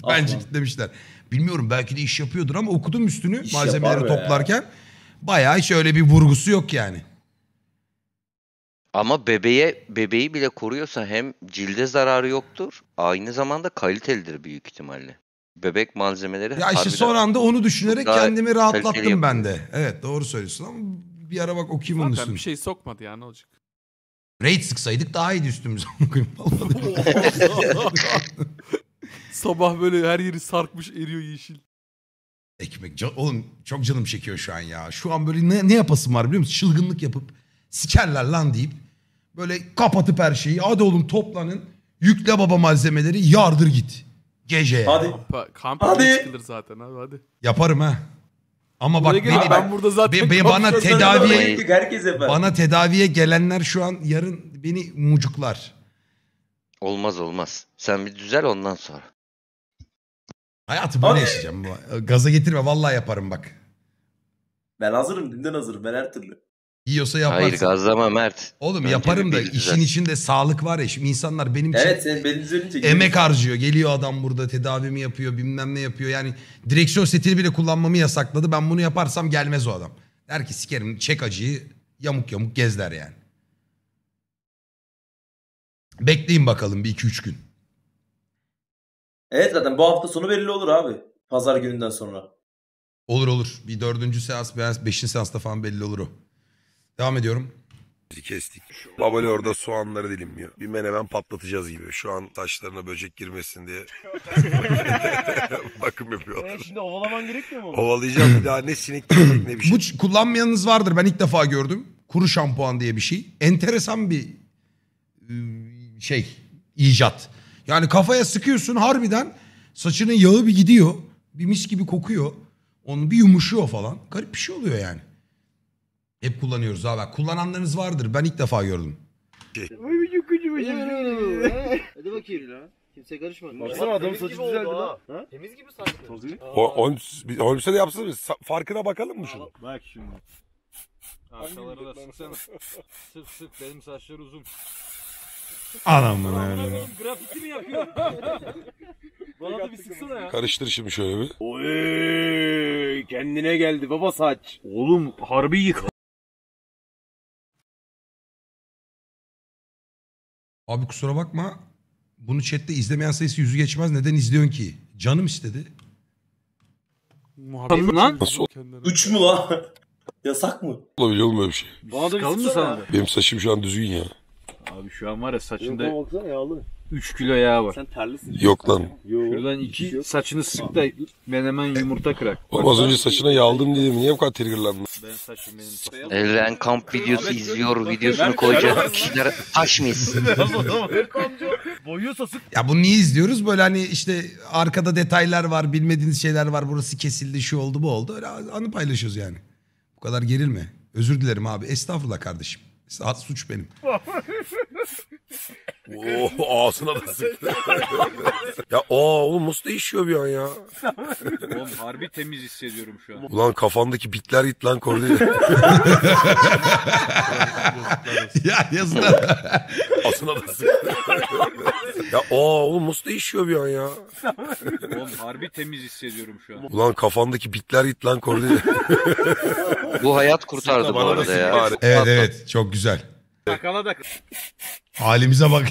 Bence kitlemişler. Bilmiyorum belki de iş yapıyordur ama okudum üstünü iş malzemeleri toplarken. Ya. Bayağı hiç öyle bir vurgusu yok yani. Ama bebeğe bebeği bile koruyorsa hem cilde zararı yoktur. Aynı zamanda kalitelidir büyük ihtimalle. Bebek malzemeleri. Ya işte son anda onu düşünerek kendimi rahatlattım ben de. Evet doğru söylüyorsun ama bir ara bak o kim onun üstüne. Bir şey sokmadı ya ne olacak? Raid sıksaydık daha iyiydi üstümüze. Sabah böyle her yeri sarkmış eriyor yeşil. Ekmek. Oğlum çok canım çekiyor şu an ya. Şu an böyle ne, ne yapasım var biliyor musun? Çılgınlık yapıp sikerler lan deyip böyle kapatıp her şeyi hadi oğlum toplanın yükle baba malzemeleri yardır git gece yani. Hadi kampa, kampa hadi çıkılır zaten abi hadi yaparım ha ama buraya bak gel, beni, ben burada zaten be, be, bana tedaviye bana tedaviye gelenler şu an yarın beni mucuklar. Olmaz olmaz sen bir düzel ondan sonra hayatı böyle yaşayacağım gaza getirme vallahi yaparım bak ben hazırım dinden hazırım ben her türlü. Yiyorsa yaparsın. Hayır gazlama Mert. Oğlum ben yaparım da işin güzel içinde sağlık var ya. Şimdi insanlar benim için evet, sen, emek harcıyor. Geliyor adam burada tedavimi yapıyor bilmem ne yapıyor. Yani direksiyon setini bile kullanmamı yasakladı. Ben bunu yaparsam gelmez o adam. Der ki sikerim çek acıyı yamuk yamuk gezler yani. Bekleyin bakalım bir iki üç gün. Evet zaten bu hafta sonu belli olur abi. Pazar gününden sonra. Olur olur. Bir dördüncü seans beşinci seansta falan belli olur o. Devam ediyorum. Kestik. Baboli orada soğanları dilimliyor. Bir menemen patlatacağız gibi. Şu an taşlarına böcek girmesin diye bakım yapıyorlar. Yani şimdi ovalaman gerekmiyor mu? Ovalayacağım. Bir daha ne sinek gelecek ne bir şey. Bu kullanmayanınız vardır. Ben ilk defa gördüm. Kuru şampuan diye bir şey. Enteresan bir şey icat. Yani kafaya sıkıyorsun harbiden saçının yağı bir gidiyor. Bir mis gibi kokuyor. Onu bir yumuşuyor falan. Garip bir şey oluyor yani. Hep kullanıyoruz ha bak. Kullananlarınız vardır. Ben ilk defa gördüm. Hadi bakayım lan. Kimse karışmadı. Baksana adamın saçı düzeldi lan. Ha? Temiz gibi saçtı. Holmes'e de yapsana biz. Farkına bakalım mı şunu? Bak şimdi. Arkaları da sıksana. Sık sık benim saçlar uzun. Anam bana öyle. Grafiti mi yapıyor? Bana da bir sıksana ya. Karıştır şimdi şöyle bir. Oy, kendine geldi baba saç. Oğlum harbi yık. Abi kusura bakma. Bunu chatte izlemeyen sayısı yüzü geçmez. Neden izliyorsun ki? Canım istedi. Muhabbet lan. Üç mü lan? Yasak mı? Olabiliyor mu böyle bir şey? Bana da kalın mı sende? Benim saçım şu an düzgün ya. Abi şu an var ya saçında üç kilo yağ var. Sen terlisin. Yok lan. Şuradan iki saçını sık da menemen yumurta kırak. Oğlum az önce saçına yağladım dedim. Niye bu kadar triggerlandın? Ben saçım benim. Elraen kamp videosu izliyor. Videosunu koyacak. Kişilere taş mıyız? Ya bunu niye izliyoruz? Böyle hani işte arkada detaylar var. Bilmediğiniz şeyler var. Burası kesildi. Şu oldu bu oldu. Öyle anı paylaşıyoruz yani. Bu kadar gerilme. Özür dilerim abi. Estağfurullah kardeşim. Saat suç benim. Oo, ağzına da sıktı. Ya aa, oğlum nasıl değişiyor bir an ya. Oğlum harbi temiz hissediyorum şu an. Ulan kafandaki bitler git lan Kordi. Ya yazılar. Ağzına da sıktı. Ya aa, oğlum nasıl değişiyor bir an ya. Oğlum harbi temiz hissediyorum şu an. Ulan kafandaki bitler git lan Kordi. Bu hayat kurtardı bu arada ya. Evet evet çok güzel. Takaladak. Halimize bak.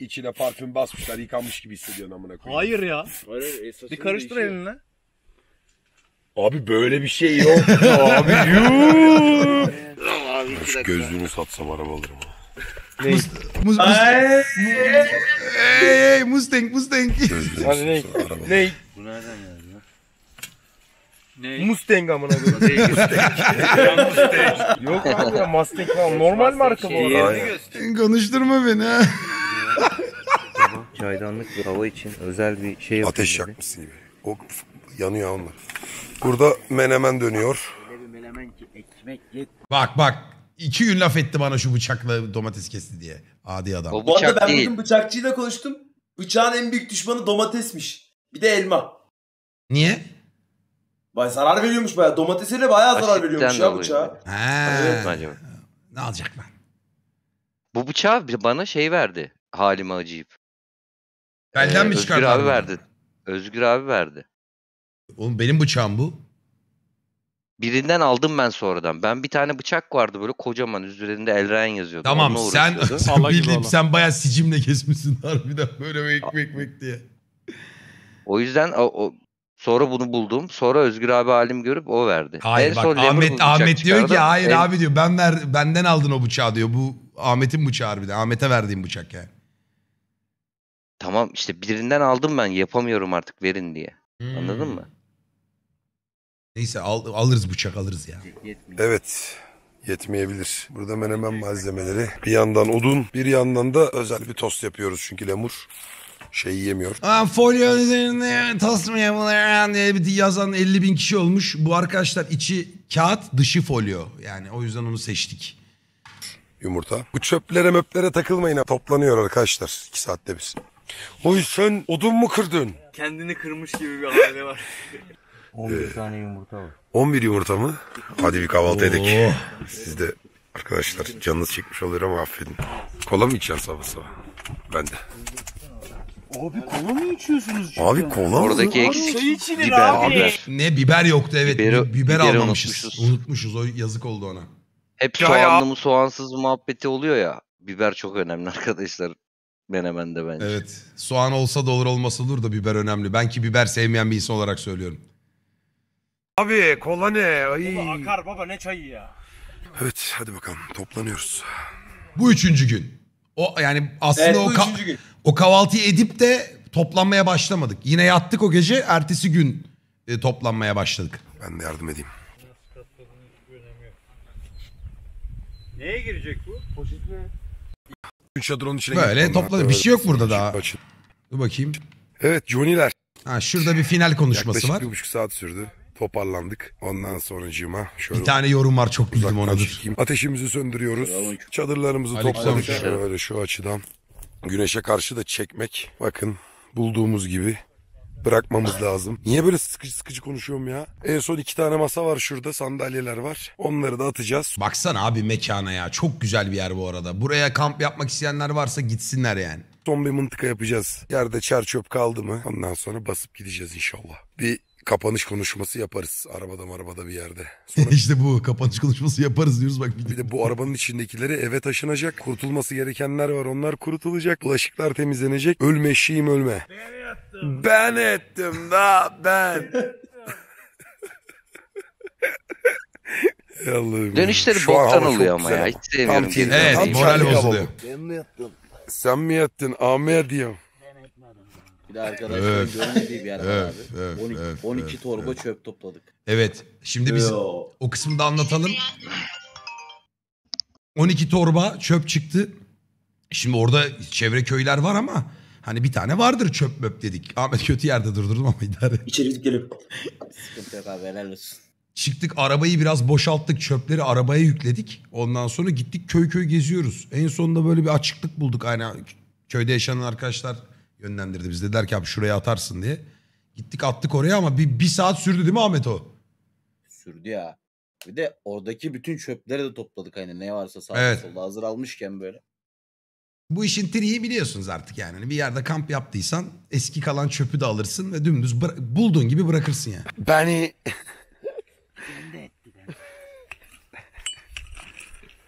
İçine parfüm basmışlar, yıkanmış gibi hissediyorsun amına koyayım. Hayır ya. Bir karıştır elinle. Abi böyle bir şey yok. Abi yuuu. Şu gözlüğünü satsam araba alırım. Muz, muz, muz, hey, Mustang, Mustang. Gözlüğünü satsam araba alırım. Bu nereden geldi? Ne? Mustang amına göre. Yok abi ya Mustang falan. Normal marka bu arada. Konuşturma beni ha. Çaydanlık bir hava için özel bir şey yapıyor. Ateş yakmışsın gibi. O yanıyor onlar. Burada menemen dönüyor. Bak bak. İki gün laf etti bana şu bıçakla domates kesti diye. Adi adam. O bu arada ben değil. Bugün bıçakçıyla konuştum. Bıçağın en büyük düşmanı domatesmiş. Bir de elma. Niye? Bayağı zarar veriyormuş bayağı. Domatesiyle bayağı zarar Aşitten veriyormuş ya bıçağa. Heee. Ne alacak lan? Bu bıçağı bana şey verdi. Halime acıyıp. Belden ee, mi çıkarttı? Özgür abi verdi. Özgür abi verdi. Oğlum benim bıçağım bu. Birinden aldım ben sonradan. Ben bir tane bıçak vardı böyle kocaman. Üzerinde Elraen yazıyordu. Tamam sen, sen bildiğim sen bayağı sicimle kesmişsin harbiden. Böyle bir ekmek ekmek diye. O yüzden o... o sonra bunu buldum. Sonra Özgür abi halim görüp o verdi. Hayır en bak Ahmet, Ahmet diyor ki hayır el... abi diyor ben ver, benden aldın o bıçağı diyor. Bu Ahmet'in bıçağı harbiden. Ahmet'e verdiğim bıçak yani. Tamam işte birinden aldım ben yapamıyorum artık verin diye. Hmm. Anladın mı? Neyse al, alırız bıçak alırız ya. Yetmiyor. Evet yetmeyebilir. Burada menemen malzemeleri. Bir yandan odun bir yandan da özel bir tost yapıyoruz çünkü lemur. Şey yemiyor. Aa, folyo üzerinde tasmaya bulan yazan elli bin kişi olmuş. Bu arkadaşlar içi kağıt dışı folyo. Yani o yüzden onu seçtik. Yumurta. Bu çöplere möplere takılmayın. Toplanıyor arkadaşlar. iki saatte biz. Oy sen odun mu kırdın? Kendini kırmış gibi bir hale var. on bir ee, tane yumurta var. on bir yumurta mı? Hadi bir kahvaltı edelim. Siz de arkadaşlar canınız çekmiş oluyor ama affedin. Kola mı içeceğiz sabah sabah? Ben de. Abi kola mı içiyorsunuz? Abi kola oradaki eksik biber. Abi. Ne biber yoktu evet. Biberi, biber almamışız. Unutmuşuz. unutmuşuz. O yazık oldu ona. Hep soğanlı mı soğansız muhabbeti oluyor ya. Biber çok önemli arkadaşlar. Menemen'de bence. Evet. Soğan olsa da olur olmasa olur da biber önemli. Ben ki biber sevmeyen bir insan olarak söylüyorum. Abi kola ne? Ay. Baba akar baba ne çayı ya. Evet hadi bakalım toplanıyoruz. Bu üçüncü gün. O yani aslında evet, o üçüncü gün. O kahvaltıyı edip de toplanmaya başlamadık. Yine yattık o gece. Ertesi gün e, toplanmaya başladık. Ben de yardım edeyim. Neye girecek bu? Poşet ne? Çadırın içine böyle topladı. Bir şey yok burada daha. Açın. Dur bakayım. Evet Johnny'ler. Ha şurada bir final konuşması yaklaşık var. Yaklaşık bir buçuk saat sürdü. Toparlandık. Ondan sonra cima. Şöyle bir tane yorum var çok güldüm onadır. Ateşimizi söndürüyoruz. Çadırlarımızı Aleyküm topladık. Aleyküm. Şöyle şu açıdan. Güneşe karşı da çekmek. Bakın bulduğumuz gibi. Bırakmamız lazım. Niye böyle sıkıcı sıkıcı konuşuyorum ya? En son iki tane masa var şurada. Sandalyeler var. Onları da atacağız. Baksana abi mekana ya. Çok güzel bir yer bu arada. Buraya kamp yapmak isteyenler varsa gitsinler yani. Son bir mıntıka yapacağız. Yerde çer çöp kaldı mı? Ondan sonra basıp gideceğiz inşallah. Bir kapanış konuşması yaparız. Arabada marabada bir yerde. Sonra... işte bu kapanış konuşması yaparız diyoruz. Bak. Bir de... bir de bu arabanın içindekileri eve taşınacak. Kurtulması gerekenler var. Onlar kurutulacak. Bulaşıklar temizlenecek. Ölme eşeğim ölme. Ben ettim da ben. Dönüşleri boktan oluyor ama ya. Hiç sevmiyorum. Tam tam evet tam moral bozuluyor. Ben mi yattım? Sen mi yattın? Ahmet diyorum. Ben etmedim. Bir de arkadaşlar evet. Görmediği bir yer evet, abi. Evet, on iki, on iki evet, torba evet. Çöp topladık. Evet. Şimdi biz yo. O kısmı da anlatalım. on iki torba çöp çıktı. Şimdi orada çevre köyler var ama hani bir tane vardır çöp möp dedik. Ahmet kötü yerde durdurdum ama idare. İçeri gidip gelip. Sıkıntı yok abi helal olsun. Çıktık arabayı biraz boşalttık. Çöpleri arabaya yükledik. Ondan sonra gittik köy köy geziyoruz. En sonunda böyle bir açıklık bulduk. Aynen köyde yaşanan arkadaşlar yönlendirdi bizi. Dediler ki abi şuraya atarsın diye. Gittik attık oraya ama bir, bir saat sürdü değil mi Ahmet o? Sürdü ya. Bir de oradaki bütün çöpleri de topladık. Hani ne varsa sağda evet. Solda hazır almışken böyle. Bu işin triği biliyorsunuz artık yani. Bir yerde kamp yaptıysan eski kalan çöpü de alırsın ve dümdüz bulduğun gibi bırakırsın yani. Beni...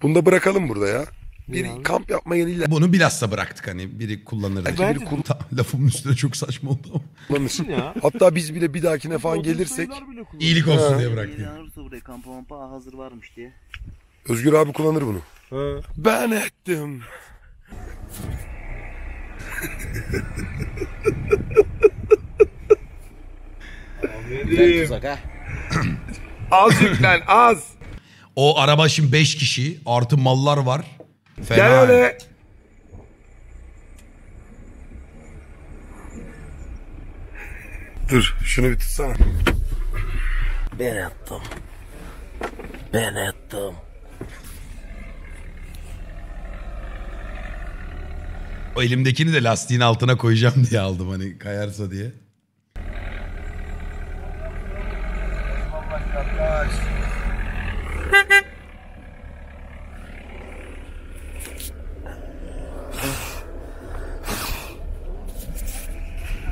Bunu da bırakalım burada ya. Biri yani. Kamp yapmaya illa... Bunu bilhassa bıraktık hani biri kullanır. E, biri kul... Lafımın üstüne çok saçma oldu ama. Kullanırsın ya. Hatta biz bile bir dahakine falan gelirsek... İyilik olsun ha. Diye bıraktık. İnanırsa buraya kampa mampa hazır varmış diye. Özgür abi kullanır bunu. Ha. Ben ettim. Az yüklen az. O araba şimdi beş kişi artı mallar var. Fena. Gel öyle. Dur şunu bir tutsana. Ben ettim. Ben ettim. O elimdekini de lastiğin altına koyacağım diye aldım hani kayarsa diye.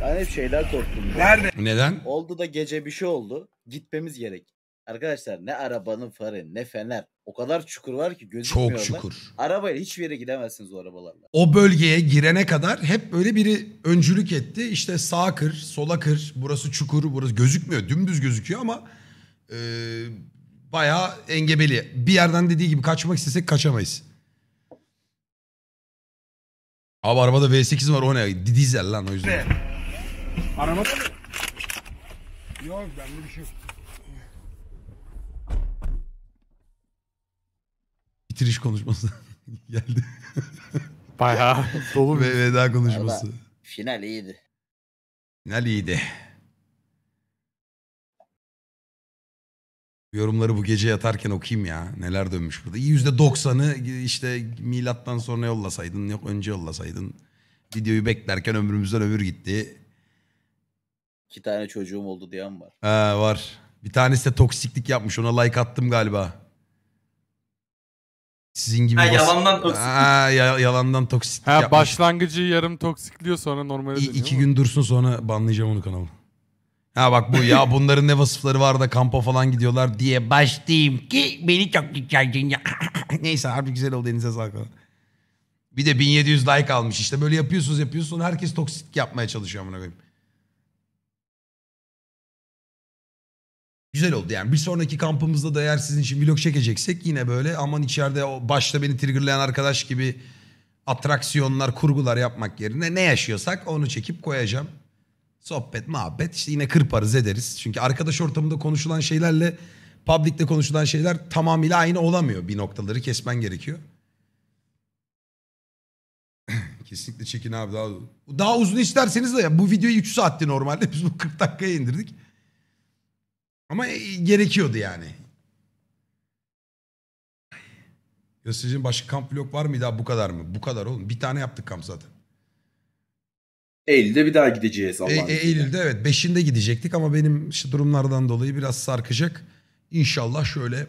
Ben hep şeyler korktum. Nerede? Neden? Oldu da gece bir şey oldu. Gitmemiz gerek. Arkadaşlar ne arabanın farı ne fener. O kadar çukur var ki gözükmüyorlar. Çok çukur. Arabayla hiçbir yere gidemezsiniz o arabalarla. O bölgeye girene kadar hep böyle biri öncülük etti. İşte sağa kır, sola kır. Burası çukur, burası gözükmüyor. Dümdüz gözüküyor ama e, bayağı engebeli. Bir yerden dediği gibi kaçmak istesek kaçamayız. Abi arabada V sekiz var o ne? Dizel lan o yüzden. Arabada mı? Yok bende bir şey yok. Bitiriş konuşması geldi. Bayağı dolu ve veda konuşması. Vallahi final iyiydi. Final iyiydi. Yorumları bu gece yatarken okuyayım ya. Neler dönmüş burada. yüzde doksanı işte milattan sonra yollasaydın. Yok önce yollasaydın. Videoyu beklerken ömrümüzden ömür gitti. İki tane çocuğum oldu diyen var. He var. Bir tanesi de toksiklik yapmış. Ona like attım galiba. Sizin gibi ha, yalandan toksiklik. Ha, yalandan toksiklik ha, yapmış. Başlangıcı yarım toksikliyor sonra normale dönüyor. İki gün dursun sonra banlayacağım onu kanalı. Ha bak bu ya bunların ne vasıfları var da kampa falan gidiyorlar diye başlayayım ki beni çok dikkatin ya. Neyse harbi güzel oldu elinize sağlık. Bir de bin yedi yüz like almış işte böyle yapıyorsunuz yapıyorsunuz sonra herkes toksiklik yapmaya çalışıyor amına koyayım. Güzel oldu yani bir sonraki kampımızda da eğer sizin için vlog çekeceksek yine böyle aman içeride o başta beni triggerlayan arkadaş gibi atraksiyonlar kurgular yapmak yerine ne yaşıyorsak onu çekip koyacağım. Sohbet muhabbet işte yine kırparız ederiz çünkü arkadaş ortamında konuşulan şeylerle public'te konuşulan şeyler tamamıyla aynı olamıyor. Bir noktaları kesmen gerekiyor. Kesinlikle çekin abi. Daha, daha uzun isterseniz de ya. Bu videoyu üç saatti normalde. Biz bu kırk dakikaya indirdik. Ama gerekiyordu yani. Göstericinin başka kamp vlog var mıydı? Daha bu kadar mı? Bu kadar oğlum. Bir tane yaptık kamp zaten. Eylül'de bir daha gideceğiz. E, e, Eylül'de evet. Beşinde gidecektik ama benim işte durumlardan dolayı biraz sarkacak. İnşallah şöyle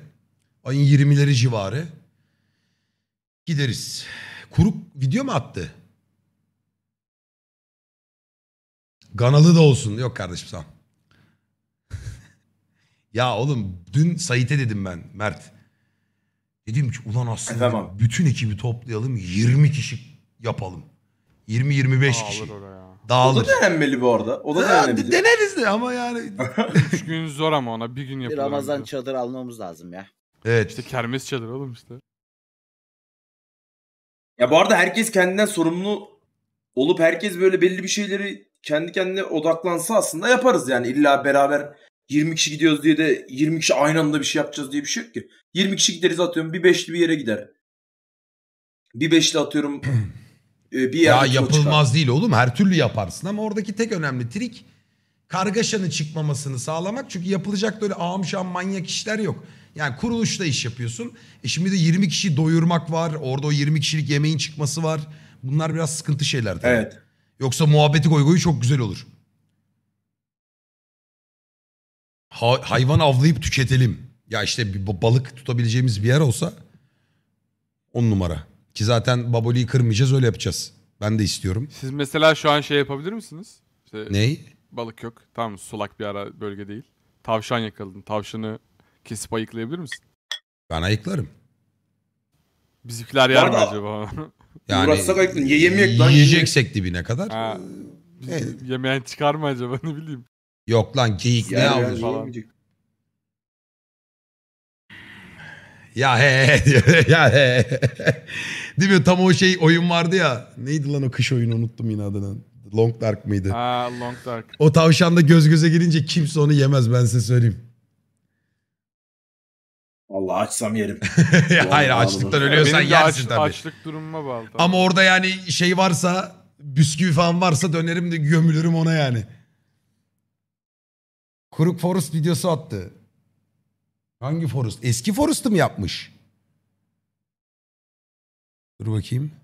ayın yirmileri civarı gideriz. Kuruk video mu attı? Ganalı da olsun. Yok kardeşim sağ ol. Ya oğlum dün Sait'e dedim ben Mert. Dedim ki ulan aslında tamam, bütün ekibi toplayalım, yirmi kişi yapalım. yirmi yirmi beş kişi. Dağılır. O da denemeli bu arada. O da denemeli. Deneriz de ama yani. üç gün zor ama ona bir gün yapalım. Ramazan yani. Çadır almamız lazım ya. Evet. İşte kermes çadır oğlum işte. Ya bu arada herkes kendinden sorumlu olup herkes böyle belli bir şeyleri kendi kendine odaklansa aslında yaparız yani. İlla beraber yirmi kişi gidiyoruz diye de yirmi kişi aynı anda bir şey yapacağız diye bir şey yok ki. yirmi kişi gideriz atıyorum bir beşli bir yere gider. Bir beşli atıyorum bir yere. Ya yapılmaz çıkar değil oğlum, her türlü yaparsın ama oradaki tek önemli trik kargaşanın çıkmamasını sağlamak. Çünkü yapılacak böyle ağam şam manyak işler yok. Yani kuruluşta iş yapıyorsun. E şimdi de yirmi kişiyi doyurmak var. Orada o yirmi kişilik yemeğin çıkması var. Bunlar biraz sıkıntı şeyler tabii. Evet. Yoksa muhabbeti koy koyu çok güzel olur. Ha, hayvan avlayıp tüketelim. Ya işte bir balık tutabileceğimiz bir yer olsa on numara. Ki zaten Baboli'yi kırmayacağız, öyle yapacağız. Ben de istiyorum. Siz mesela şu an şey yapabilir misiniz? İşte ney? Balık yok. Tamam, sulak bir ara bölge değil. Tavşan yakaladın. Tavşanı kesip ayıklayabilir misin? Ben ayıklarım. Bizimkiler yer mi acaba? Yani uğraşsak ayıklayın. Yiyemeyek lan. Yiyeceksek dibine kadar. Ha, ee, yemeyen çıkar mı acaba, ne bileyim. Yok lan geyik ne alır falan. Ya he ya he. Değil mi? Tam o şey oyun vardı ya. Neydi lan o kış oyunu, unuttum yine adını. Long Dark mıydı? Ha, Long Dark. O tavşanda göz göze gelince kimse onu yemez, ben size söyleyeyim. Vallahi açsam yerim. Hayır, açlıktan ölüyorsan yersin aç, tabii. Açlık durumuma bağlı. Tabii. Ama orada yani şey varsa, bisküvi falan varsa dönerim de gömülürüm ona yani. Kuruk Forest videosu attı. Hangi Forest? Eski Forest'ı mı yapmış? Dur bakayım.